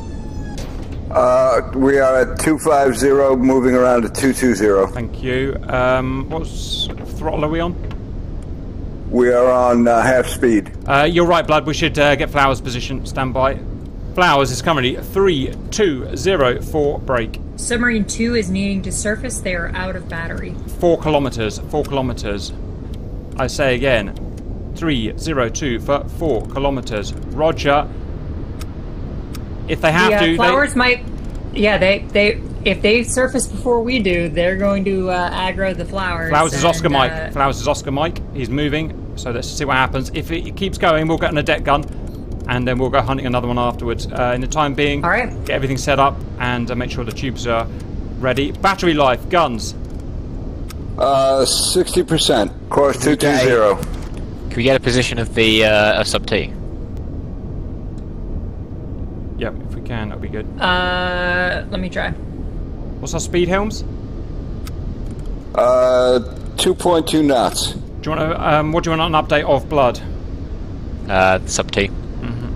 Uh, we are at two five zero, moving around to two two zero. Thank you. Um, what throttle are we on? We are on uh, half speed. Uh, you're right, Blood. We should uh, get Flowers' position. Stand by. Flowers is currently three two zero for break. Submarine two is needing to surface. They are out of battery. Four kilometers. Four kilometers. I say again. three zero two for four kilometers. Roger. If they have yeah, to, flowers they... might. Yeah, they they if they surface before we do, they're going to uh, aggro the flowers. Flowers and, is Oscar Mike. Uh... Flowers is Oscar Mike. He's moving. So let's see what happens. If it keeps going, we'll get on a deck gun. And then we'll go hunting another one afterwards. Uh, in the time being, all right. Get everything set up and uh, make sure the tubes are ready. Battery life, guns. Uh, sixty percent. Course two two zero. Can we get a position of the uh, of sub T? Yep, if we can, that'll be good. Uh, let me try. What's our speed, Helms? Uh, two point two knots. Do you want to? Um, what do you want an update of, Blood? Uh, sub T.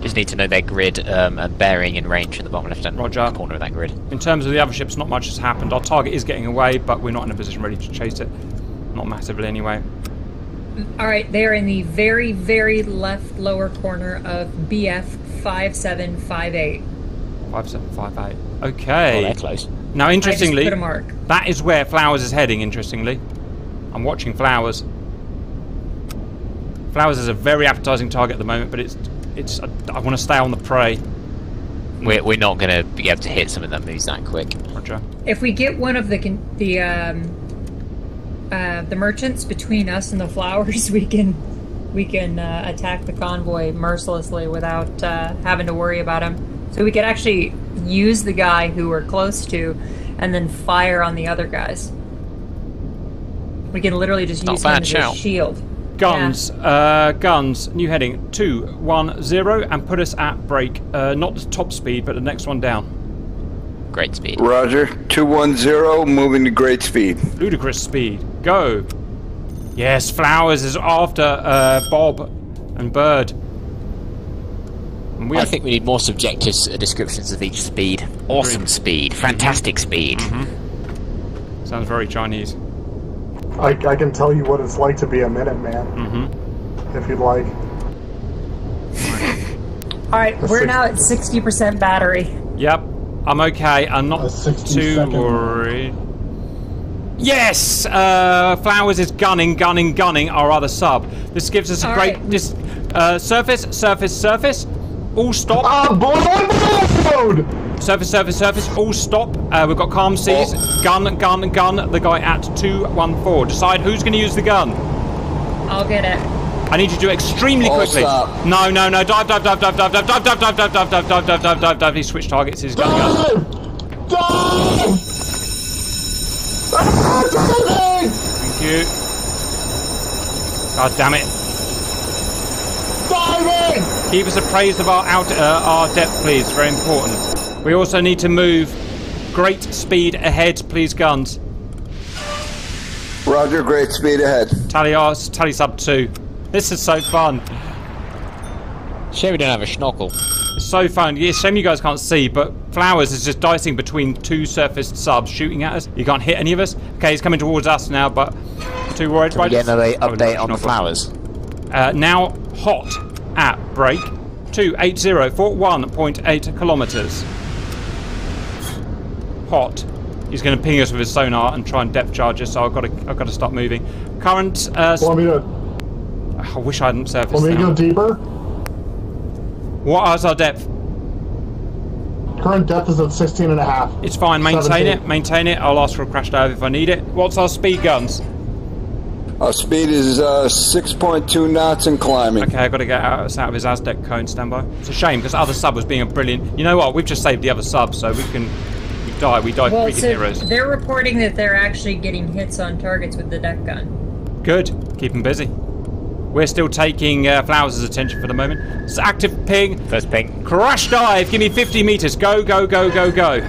Just need to know their grid um, and bearing and range in the bottom left-hand corner of that grid. In terms of the other ships, not much has happened. Our target is getting away, but we're not in a position ready to chase it. Not massively, anyway. All right, they're in the very, very left lower corner of B F five seven five eight. five seven five eight. Okay. Oh, they're close. Now, interestingly, I just put a mark. That is where Flowers is heading, interestingly. I'm watching Flowers. Flowers is a very appetizing target at the moment, but it's... it's. I, I want to stay on the prey. We're, we're not going to be able to hit some of them moves that quick. Roger. If we get one of the the um, uh, the merchants between us and the flowers, we can we can uh, attack the convoy mercilessly without uh, having to worry about them. So we could actually use the guy who we're close to, and then fire on the other guys. We can literally just use him as a shield. Guns, yeah. uh, guns, new heading, two, one, zero, and put us at break. Uh, not the top speed, but the next one down. Great speed. Roger, two, one, zero, moving to great speed. Ludicrous speed, go. Yes, Flowers is after uh, Bob and Bird. And we I think we need more subjective descriptions of each speed. Awesome speed, fantastic speed. Mm-hmm. Sounds very Chinese. I, I can tell you what it's like to be a Minuteman, mm-hmm. if you'd like. All right, a we're now at sixty percent battery. Yep, I'm okay. I'm not too second. worried. Yes, uh, Flowers is gunning, gunning, gunning our other sub. This gives us a all great right. this uh, surface, surface, surface. All stop. Ah, board mode. Surface, surface, surface, all stop. Uh, we've got calm seas. Oh. Gun, gun, gun. The guy at two one four. Decide who's going to use the gun. I'll get it. I need you to do it extremely oh, quickly. Stop. No, no, no. Dive, dive, dive, dive, dive, dive, dive, dive, dive, dive, dive, dive, dive, dive, dive, dive, dive. He switched targets. He's going to go. Dive! Thank you. God damn it. Diving! Keep us appraised of our, out, uh, our depth, please. Very important. We also need to move great speed ahead, please, guns. Roger, great speed ahead. Tally ours, tally sub two. This is so fun. Shame we don't have a schnorkel. It's so fun. Yeah, shame you guys can't see, but Flowers is just dicing between two surfaced subs, shooting at us. He can't hit any of us. Okay, he's coming towards us now, but I'm too worried. Can we get another update on the Flowers? Uh, now hot at break. two eight zero four one point eight kilometers. Hot. He's going to ping us with his sonar and try and depth charge us. So I've got to, I've got to stop moving. Current. Uh, want me to? I wish I hadn't surfaced. Want me to go deeper? What is our depth? Current depth is at sixteen and a half. It's fine. Maintain seventeen. It. Maintain it. I'll ask for a crash dive if I need it. What's our speed, guns? Our speed is uh, six point two knots and climbing. Okay, I've got to get out, out of his Asdic cone, standby. It's a shame because other sub was being a brilliant. You know what? We've just saved the other sub, so we can. Die, we die well, freaking so heroes. They're reporting that they're actually getting hits on targets with the deck gun. Good. Keep them busy. We're still taking uh, Flowers' attention for the moment. It's active ping. First ping. Crash dive. Give me fifty meters. Go, go, go, go, go.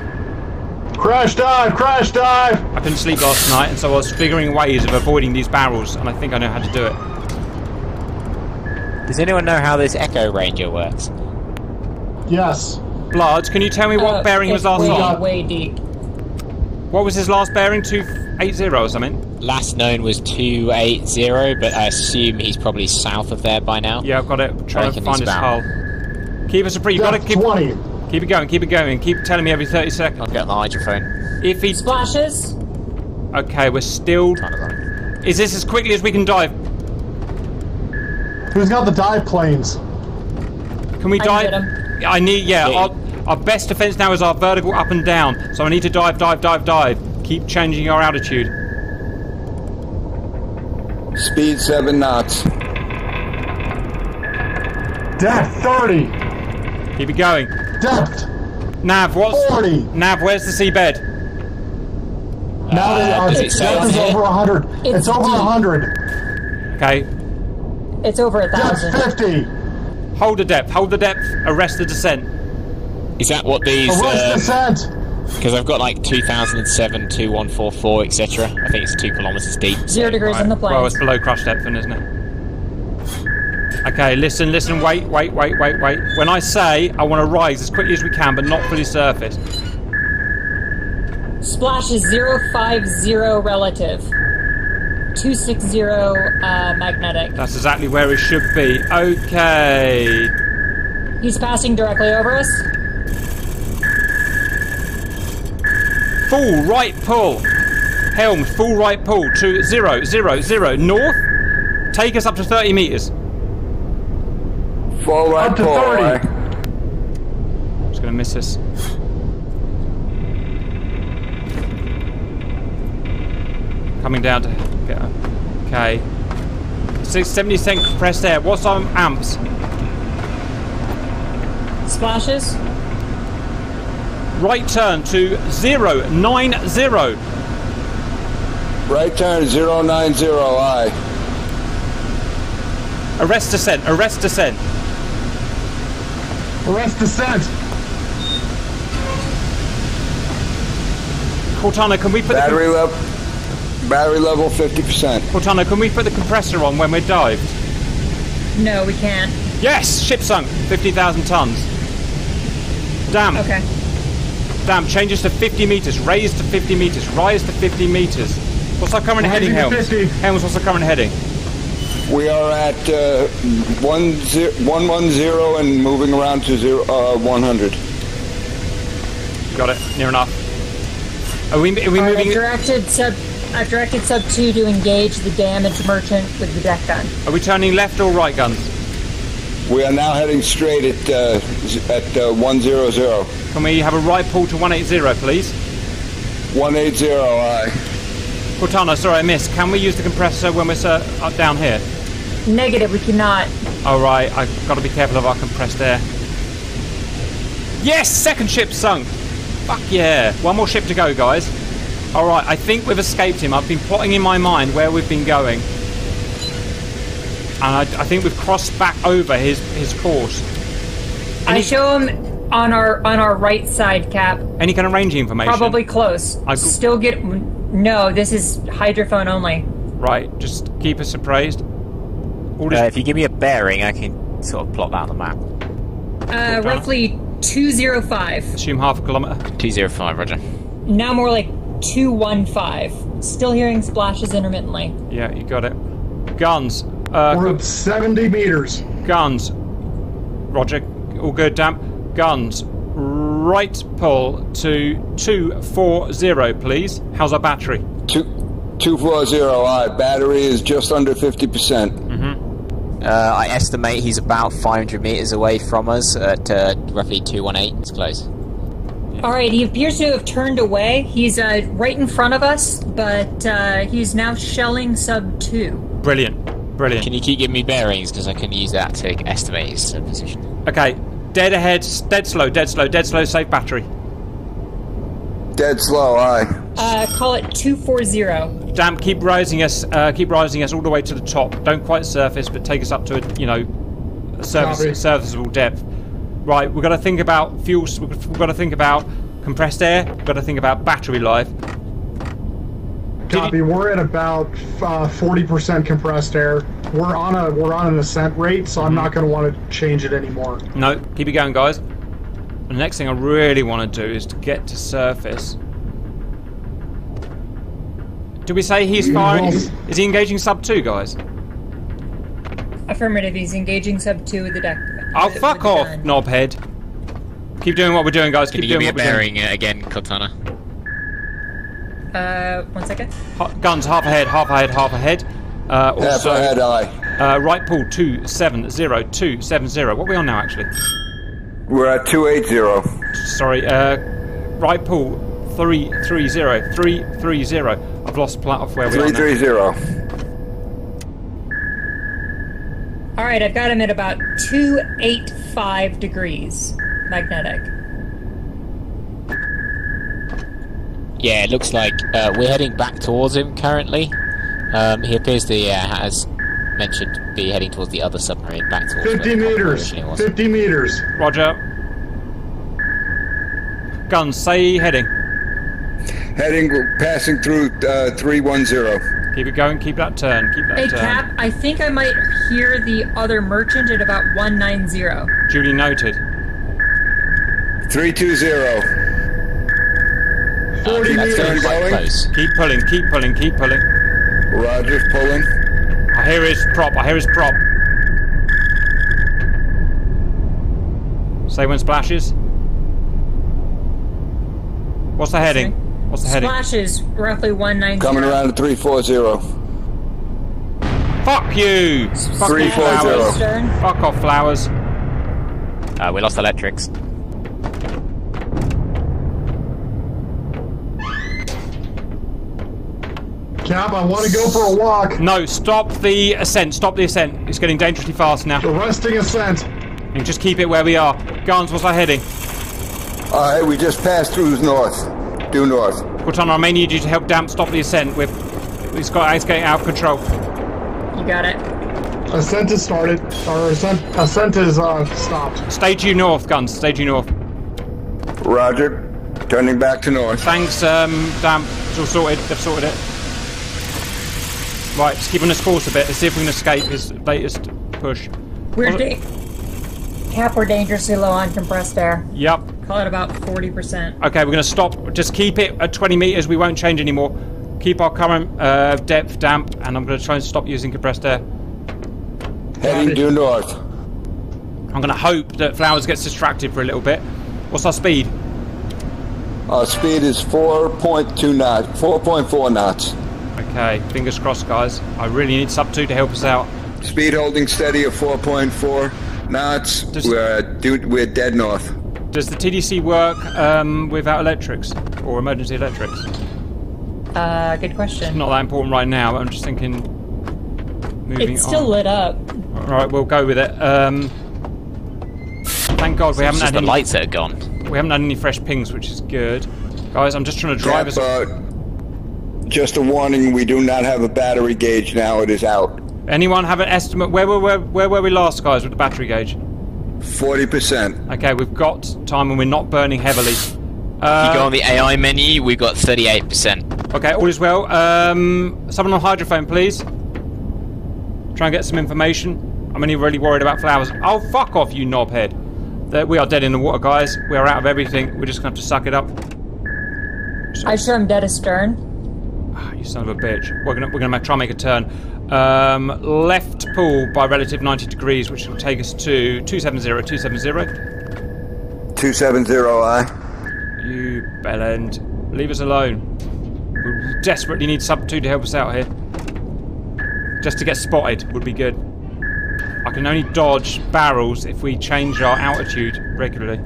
Crash dive. Crash dive. I couldn't sleep last night, and so I was figuring ways of avoiding these barrels, and I think I know how to do it. Does anyone know how this Echo Ranger works? Yes. Bloods, can you tell me what uh, bearing was last way, on? Way deep. What was his last bearing? two eighty or something? Last known was two eighty, but I assume he's probably south of there by now. Yeah, I've got it. I'm trying to find his hull. Keep us a pre. You've got to keep, keep it going, keep it going. Keep telling me every thirty seconds. I'll get the hydrophone. If he splashes. Okay, we're still. Is this as quickly as we can dive? Who's got the dive planes? Can we dive? I need, yeah, yeah. Our, our best defense now is our vertical up and down. So I need to dive, dive, dive, dive. Keep changing our altitude. Speed seven knots. Depth thirty. Keep it going. Depth. Nav, what's forty? Nav, where's the seabed? Now that our depth is over one hundred. It's, it's over one hundred. Okay. It's over a thousand. Depth fifty. Hold the depth, hold the depth, arrest the descent. Is that what these... Arrest um, descent! Because I've got like two thousand seven, two one four four, et cetera. I think it's two kilometres deep. So. Zero degrees right. in the plane. Well, it's below crush depth, isn't it? Okay, listen, listen, wait, wait, wait, wait, wait. When I say I want to rise as quickly as we can, but not fully surface. Splash is zero five zero relative. two sixty uh, magnetic. That's exactly where it should be. Okay. He's passing directly over us. Full right pull. Helm, full right pull to zero, zero, zero. North, take us up to thirty meters. Full right up to pull. thirty. I'm just going to miss this. Coming down to, okay. six seventy percent compressed air. What's on amps? Splashes. Right turn to zero nine zero. Right turn zero nine zero. I. Arrest descent. Arrest descent. Arrest descent. Cortana, can we put battery the battery up? Battery level fifty percent. Cortana, can we put the compressor on when we're dived? No, we can't. Yes! Ship sunk. fifty thousand tons. Damn. Okay. Damn, change us to fifty meters. Raise to fifty meters. Rise to fifty meters. What's our current heading, Helms? Helms, what's our current heading? We are at uh, one ten and moving around to zero, uh, one hundred. Got it. Near enough. Are we, are we All moving... Right, directed sub... I've directed sub two to engage the damaged merchant with the deck gun. Are we turning left or right guns? We are now heading straight at uh, at uh, one hundred. Can we have a right pull to one eighty, please? one eighty, aye. Cortana, sorry I missed. Can we use the compressor when we're uh, up down here? Negative, we cannot. Alright, oh, I've got to be careful of our compressed air. Yes! Second ship sunk! Fuck yeah! One more ship to go, guys. All right, I think we've escaped him. I've been plotting in my mind where we've been going. And I, I think we've crossed back over his, his course. Any, I show him on our on our right side, Cap. Any kind of ranging information? Probably close. I still get... No, this is hydrophone only. Right, just keep us appraised. All this... uh, if you give me a bearing, I can sort of plot that on the map. Uh, roughly two oh five. Assume half a kilometre. two oh five, roger. Now more like... two one five. Still hearing splashes intermittently. Yeah, you got it. Guns. Uh, We're at seventy meters. Guns. Roger. All good, damn. Guns. Right pull to two forty, please. How's our battery? two forty, aye. Battery is just under fifty percent. Mm-hmm. uh, I estimate he's about five hundred meters away from us at uh, roughly two one eight. It's close. All right, he appears to have turned away. He's uh, right in front of us, but uh, he's now shelling sub two. Brilliant, brilliant. Can you keep giving me bearings, because I can use that to estimate his position. Okay, dead ahead, dead slow, dead slow, dead slow, save battery. Dead slow, aye. Uh, call it two forty. Damn, keep rising us, uh, keep rising us all the way to the top. Don't quite surface, but take us up to a, you know, a surface, serviceable depth. Right, we've got to think about fuels, we've got to think about compressed air, we've got to think about battery life. Copy, we're at about uh, forty percent compressed air. We're on a we're on an ascent rate, so mm-hmm. I'm not going to want to change it anymore. No, keep it going, guys. The next thing I really want to do is to get to surface. Did we say he's firing? Is, is he engaging sub two, guys? Affirmative, he's engaging sub two with the deck. Oh, fuck off, knobhead. Keep doing what we're doing, guys. Keep Can you doing give me a bearing uh, again, Cortana? Uh, one second. Ha guns, half ahead, half ahead, half ahead. Uh, also, half ahead, aye. Uh, right pull, two seventy, two seventy. What are we on now, actually? We're at two eighty. Sorry, uh, right pull, three thirty, three thirty. I've lost plot of where we are now. three thirty. All right, I've got him at about two eighty-five degrees magnetic. Yeah, it looks like uh, we're heading back towards him currently. Um, he appears to, yeah, as mentioned, be heading towards the other submarine, back towards fifty meters. fifty meters. Roger. Guns, say heading. Heading, passing through uh, three ten. Keep it going, keep that turn, keep that hey, turn. Hey Cap, I think I might hear the other merchant at about one ninety. Duly noted. three twenty. forty meters. Keep pulling, keep pulling, keep pulling. Roger's pulling. I hear his prop, I hear his prop. Say when splashes. What's the heading? What's the heading? Splashes, roughly one ninety. Coming around to three forty. Fuck you! Fuck you, flowers. Fuck off, flowers. Uh, we lost electrics. Cab, I want to go for a walk. No, stop the ascent. Stop the ascent. It's getting dangerously fast now. Arresting ascent. And just keep it where we are. Guns, what's our heading? Uh, hey, we just passed through north. Due north. Cortana, I may need you to help damp stop the ascent. We've, it's, got, it's getting out of control. You got it. Ascent is started. Or ascent, ascent is uh, stopped. Stay due north, guns. Stay due north. Roger. Turning back to north. Thanks, um, damn. It's all sorted. They've sorted it. Right, just keep on this course a bit. Let's see if we can escape his latest push. We're da Cap, we're dangerously low on compressed air. Yep. Call it about forty percent. Okay, we're going to stop. Just keep it at twenty meters. We won't change anymore. Keep our current uh, depth damp, and I'm going to try and stop using compressed air. Heading due north. I'm going to hope that Flowers gets distracted for a little bit. What's our speed? Our speed is four point two knots, four point four knots. Okay, fingers crossed, guys. I really need sub two to help us out. Speed holding steady at four point four knots. Does, we're, dude, we're dead north. Does the T D C work um, without electrics or emergency electrics? Uh, good question. It's not that important right now. I'm just thinking. Moving it's still on. Lit up. All right, we'll go with it. Um, thank God so we haven't had the any, lights that are gone. We haven't had any fresh pings, which is good, guys. I'm just trying to drive Cap, us. Uh, just a warning: we do not have a battery gauge now. It is out. Anyone have an estimate? Where were where, where were we last, guys, with the battery gauge? Forty percent. Okay, we've got time, and we're not burning heavily. Uh, if you go on the A I menu, we got thirty-eight percent. Okay, all is well. Um, someone on hydrophone, please. Try and get some information. I'm only really worried about flowers. Oh, fuck off, you knobhead. There, we are dead in the water, guys. We are out of everything. We're just going to have to suck it up. So, I sure am dead astern. Oh, you son of a bitch. We're going we're gonna to try and make a turn. Um, left pull by relative ninety degrees, which will take us to two seventy, two seventy. two seventy I. You bellend. Leave us alone. We desperately need sub two to help us out here. Just to get spotted would be good. I can only dodge barrels if we change our altitude regularly.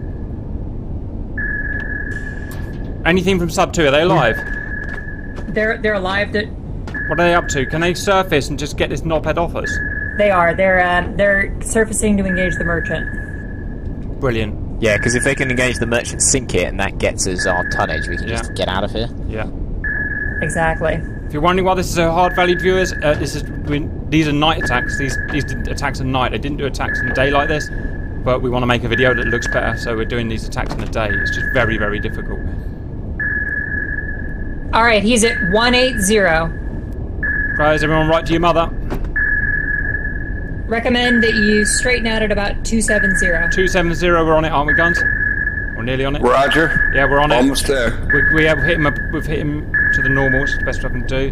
Anything from sub two? Are they alive? They're they're alive. That. What are they up to? Can they surface and just get this knobhead off us? They are. They're uh, they're surfacing to engage the merchant. Brilliant. Yeah, because if they can engage the merchant, sink it, and that gets us our tonnage, we can yeah. just get out of here. Yeah. Exactly. If you're wondering why this is a hard-valued viewers, uh, this is we, these are night attacks. These these did attacks at night. They didn't do attacks in the day like this, but we want to make a video that looks better, so we're doing these attacks in the day. It's just very, very difficult. All right, he's at one eighty. Guys, everyone right to your mother. Recommend that you straighten out at about two seventy. two seventy, we're on it, aren't we, guns? We're nearly on it. Roger. Yeah, we're on Almost it. Almost there. We, we have hit him. Up, we've hit him to the normal. It's the best I can do.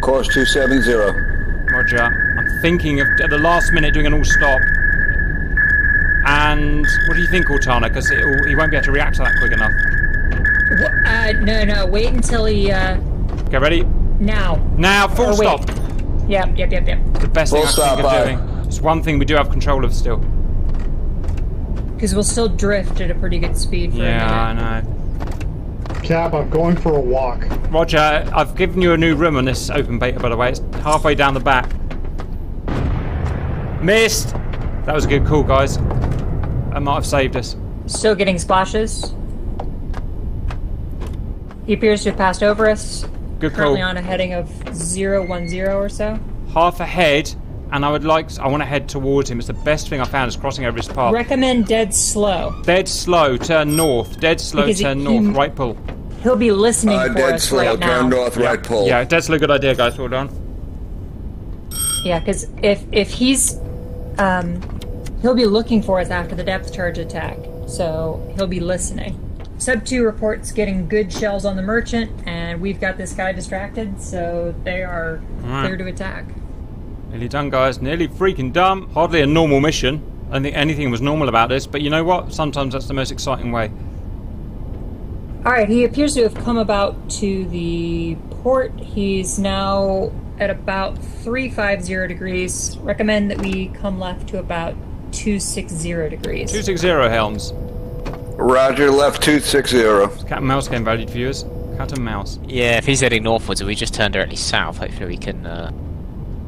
Course two seventy. Roger. I'm thinking of at the last minute doing an all stop. And what do you think, Cortana? Because he won't be able to react to that quick enough. Uh, no, no. Wait until he. Uh... Okay, ready? Now. Now, full oh, stop. Yep, yep, yep, yep. It's the best full thing I think of doing. It's one thing we do have control of still. Because we'll still drift at a pretty good speed for yeah, a minute. Yeah, I know. Cap, I'm going for a walk. Roger, I've given you a new room on this open beta, by the way. It's halfway down the back. Missed! That was a good call, guys. That might have saved us. Still getting splashes. He appears to have passed over us. Good call. Currently on a heading of zero one zero or so. Half ahead, and I would like. I want to head towards him. It's the best thing I found is crossing over his path. Recommend dead slow. Dead slow. Turn north. Dead slow. Because turn he, north. He, right pull. He'll be listening uh, for dead us slow, right now. Turn north. Yeah. Right pull. Yeah, dead slow. Good idea, guys. Hold on. Yeah, because if if he's, um, he'll be looking for us after the depth charge attack. So he'll be listening. Sub two reports getting good shells on the merchant, and we've got this guy distracted, so they are right. clear to attack. Nearly done, guys. Nearly freaking done. Hardly a normal mission. I don't think anything was normal about this, but you know what? Sometimes that's the most exciting way. Alright, he appears to have come about to the port. He's now at about three fifty degrees. Recommend that we come left to about two sixty degrees. two sixty, Helms. Roger, left two sixty. Cat and mouse game, valued viewers. Cat and mouse. Yeah, if he's heading northwards and we just turn directly south, hopefully we can uh,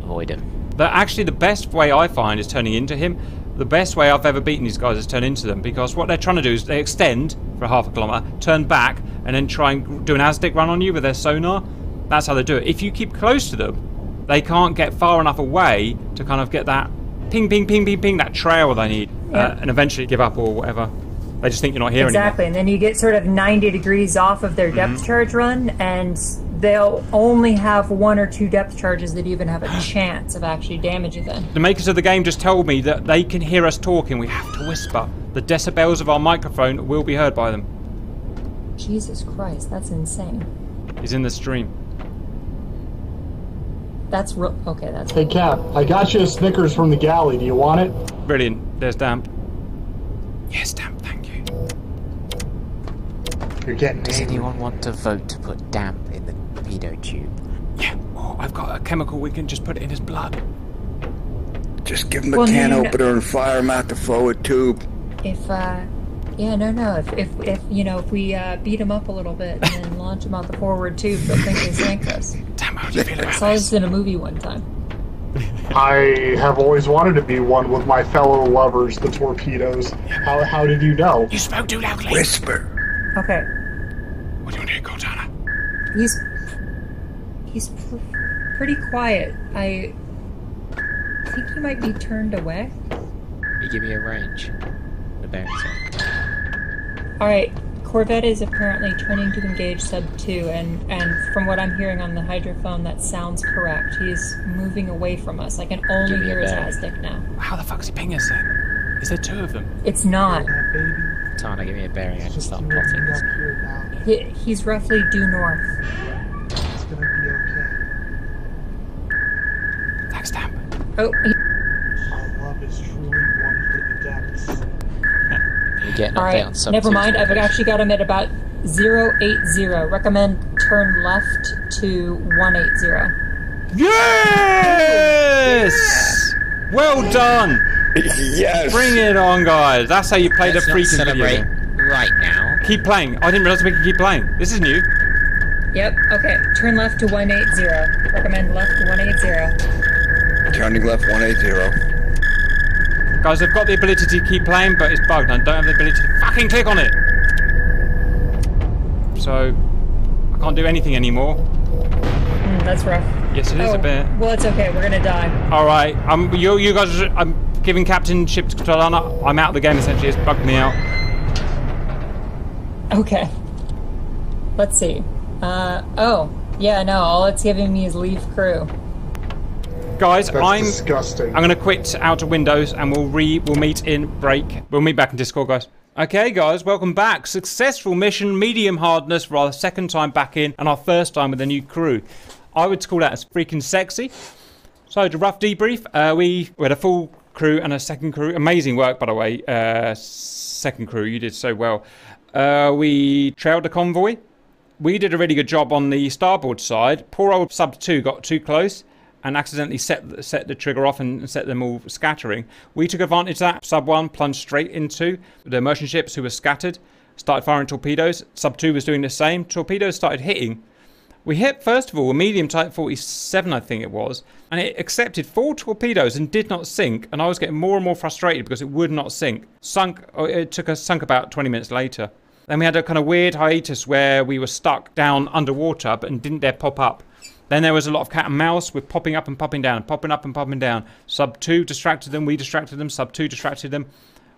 avoid him. But actually, the best way I find is turning into him. The best way I've ever beaten these guys is turn into them, because what they're trying to do is they extend for half a kilometre, turn back, and then try and do an Asdic run on you with their sonar. That's how they do it. If you keep close to them, they can't get far enough away to kind of get that ping, ping, ping, ping, ping, that trail they need, yeah. uh, and eventually give up or whatever. They just think you're not hearing exactly, anymore. And then you get sort of ninety degrees off of their depth mm-hmm. charge run, and they'll only have one or two depth charges that even have a chance of actually damaging them. The makers of the game just told me that they can hear us talking. We have to whisper. The decibels of our microphone will be heard by them. Jesus Christ, that's insane. He's in the stream. That's real. Okay, that's. Hey, Cap, I got you a Snickers from the galley. Do you want it? Brilliant. There's Damp. Yes, Damp, thank you. You're getting. Does anyone want to vote to put Damp in the pedo tube? Yeah. Oh, I've got a chemical. We can just put it in his blood. Just give him a well, can no, opener no. and fire him out the forward tube. If, uh, yeah, no, no. If, if, if you know, if we uh, beat him up a little bit and then launch him out the forward tube, they'll think they sank us. Damn, how do you feel about this? I saw this in a movie one time. I have always wanted to be one with my fellow lovers, the torpedoes. How, how did you know? You spoke too loudly. Whisper. Okay. What do you want to hear, Cortana? He's... He's pr pretty quiet. I think he might be turned away. You give me a range. The bouncer. Alright, Corvette is apparently turning to engage sub two, and, and from what I'm hearing on the hydrophone, that sounds correct. He's moving away from us. I can only hear his Asdic now. How the fuck's he ping us then? Is there two of them? It's not. Tana, give me a bearing. I can start plotting this. He, he's roughly due north. It's gonna be okay. Thanks, Damp. Oh. He Our love is truly one for the depths. All right, never mind. I've actually got him at about zero eight zero. Recommend turn left to one eight zero. Yes! Well done! Yes! Bring it on, guys. That's how you play Let's the freaking video. Right now. Keep playing. I didn't realize we could keep playing. This is new. Yep, okay. Turn left to one eight zero. Recommend left to one eight zero. Turning left one eight zero. Guys, I've got the ability to keep playing, but it's bugged and I don't have the ability to fucking click on it. So, I can't do anything anymore. Mm, that's rough. Yes, it oh, is a bit. Well, it's okay. We're gonna die. All right. Um, you, you guys, I'm giving captainship to Cortana. I'm out of the game essentially. It's bugged me out. Okay. Let's see. Uh, oh, yeah, no. All it's giving me is leave crew. Guys, That's I'm. Disgusting. I'm going to quit Outer Windows, and we'll re. We'll meet in break. We'll meet back in Discord, guys. Okay, guys, welcome back. Successful mission, medium hardness for our second time back in, and our first time with a new crew. I would call that as freaking sexy. So, to rough debrief, uh, we, we had a full crew and a second crew. Amazing work, by the way. Uh, second crew, you did so well. Uh, we trailed the convoy. We did a really good job on the starboard side. Poor old sub two got too close and accidentally set set the trigger off and set them all scattering. We took advantage of that. Sub one plunged straight into the merchant ships who were scattered, started firing torpedoes. Sub two was doing the same. Torpedoes started hitting. We hit, first of all, a medium type forty-seven, I think it was, and it accepted four torpedoes and did not sink, and I was getting more and more frustrated because it would not sink. Sunk, it took us, sunk about twenty minutes later. Then we had a kind of weird hiatus where we were stuck down underwater but and didn't dare pop up. Then there was a lot of cat and mouse with popping up and popping down, popping up and popping down. Sub two distracted them, we distracted them, Sub two distracted them.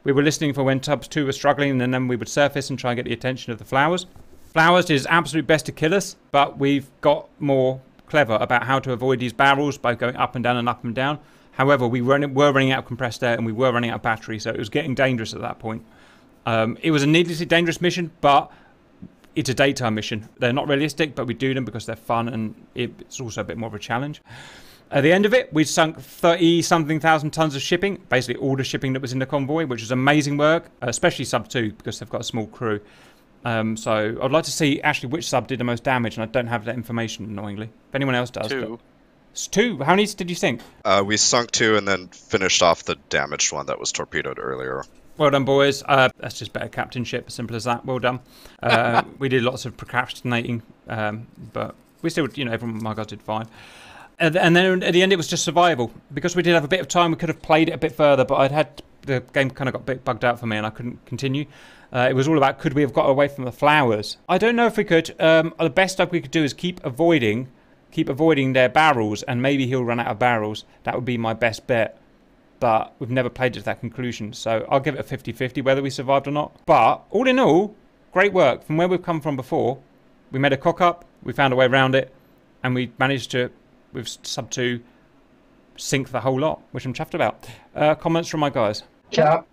We were listening for when Sub two was struggling, and then we would surface and try and get the attention of the Flowers. Flowers did his absolute best to kill us, but we've got more clever about how to avoid these barrels by going up and down and up and down. However, we were running out of compressed air and we were running out of battery, so it was getting dangerous at that point. Um, it was a needlessly dangerous mission, but it's a daytime mission. They're not realistic, but we do them because they're fun, and it's also a bit more of a challenge. At the end of it, we sunk thirty something thousand tons of shipping, basically all the shipping that was in the convoy, which is amazing work, especially sub two, because they've got a small crew. Um, so I'd like to see actually which sub did the most damage, and I don't have that information, annoyingly. If anyone else does. Two. It's two. How many did you sink? Uh, we sunk two and then finished off the damaged one that was torpedoed earlier. Well done, boys. Uh, that's just better captainship, as simple as that. Well done. Uh, we did lots of procrastinating, um, but we still, you know, everyone, my guys did fine. And then at the end, it was just survival. Because we did have a bit of time, we could have played it a bit further, but I'd had the game kind of got a bit bugged out for me and I couldn't continue. Uh, it was all about, could we have got away from the flowers? I don't know if we could. Um, the best stuff we could do is keep avoiding, keep avoiding their barrels, and maybe he'll run out of barrels. That would be my best bet. But we've never played it to that conclusion, so I'll give it a fifty fifty whether we survived or not. But all in all, great work. From where we've come from before, we made a cock-up, we found a way around it, and we managed to, with sub two, sink the whole lot, which I'm chuffed about. Uh, comments from my guys? Cap.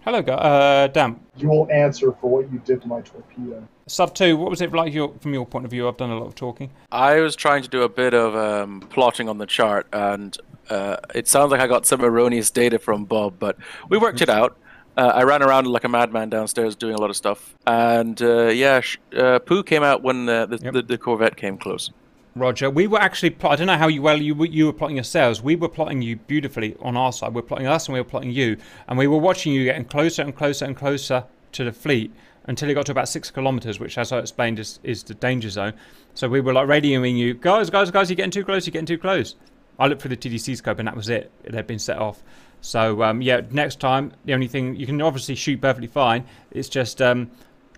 Hello, uh, Dan. You won't answer for what you did to my torpedo. sub two, what was it like your, from your point of view? I've done a lot of talking. I was trying to do a bit of um, plotting on the chart, and Uh, it sounds like I got some erroneous data from Bob, but we worked it out. Uh, I ran around like a madman downstairs doing a lot of stuff. And uh, yeah, sh uh, Pooh came out when the the, yep. the the Corvette came close. Roger. We were actually, I don't know how you, well, you were, you were plotting yourselves. We were plotting you beautifully on our side. We were plotting us and we were plotting you. And we were watching you getting closer and closer and closer to the fleet until it got to about six kilometers, which, as I explained, is, is the danger zone. So we were like radioing you, guys, guys, guys, you're getting too close, you're getting too close. I looked through the T D C scope and that was it. It had been set off. So, um, yeah, next time, the only thing, you can obviously shoot perfectly fine. It's just um,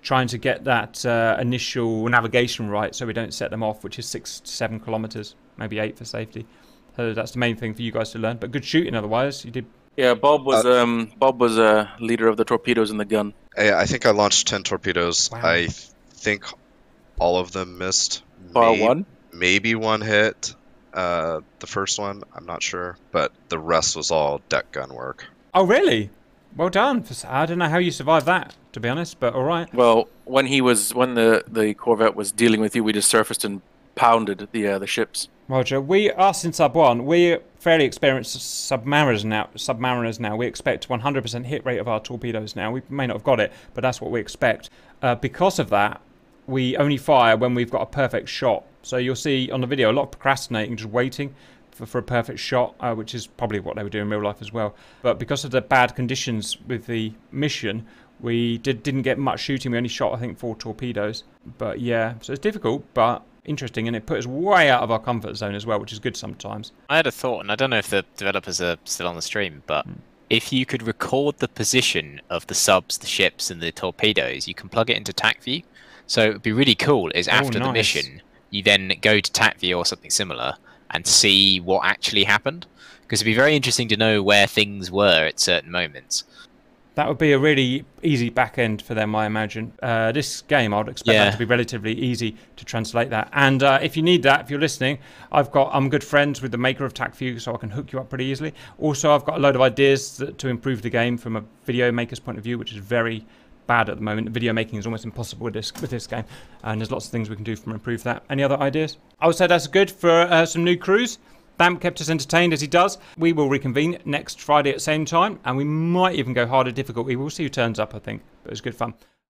trying to get that uh, initial navigation right so we don't set them off, which is six, seven kilometers, maybe eight for safety. So that's the main thing for you guys to learn. But good shooting otherwise. You did. Yeah, Bob was uh, um, Bob was a leader of the torpedoes in the gun. I think I launched ten torpedoes. Wow. I think all of them missed. Bar maybe, one? Maybe one hit. Uh, the first one, I'm not sure, but the rest was all deck gun work. Oh, really? Well done. I don't know how you survived that, to be honest, but all right. Well, when he was, when the the Corvette was dealing with you, we just surfaced and pounded the uh, the ships. Roger, we us in Sub One, we're fairly experienced submariners now. Submariners now, we expect one hundred percent hit rate of our torpedoes now. We may not have got it, but that's what we expect. Uh, because of that, we only fire when we've got a perfect shot. So you'll see on the video a lot of procrastinating, just waiting for, for a perfect shot, uh, which is probably what they would do in real life as well. But because of the bad conditions with the mission, we did, didn't get much shooting. We only shot, I think, four torpedoes. But yeah, so it's difficult, but interesting. And it put us way out of our comfort zone as well, which is good sometimes. I had a thought, and I don't know if the developers are still on the stream, but mm. if you could record the position of the subs, the ships, and the torpedoes, you can plug it into TAC View. So it would be really cool is after oh, nice. the mission, you then go to TAC View or something similar and see what actually happened. Because it'd be very interesting to know where things were at certain moments. That would be a really easy back end for them, I imagine. Uh, this game, I would expect yeah. that to be relatively easy to translate that. And uh, if you need that, if you're listening, I've got, I'm good friends with the maker of TAC View, so I can hook you up pretty easily. Also, I've got a load of ideas that, to improve the game from a video maker's point of view, which is very bad at the moment. Video making is almost impossible with this with this game, and there's lots of things we can do to improve that. Any other ideas? I would say that's good for uh, some new crews. Thamp kept us entertained as he does. We will reconvene next Friday at the same time, and we might even go harder difficulty. We'll see who turns up, I think, but it's good fun.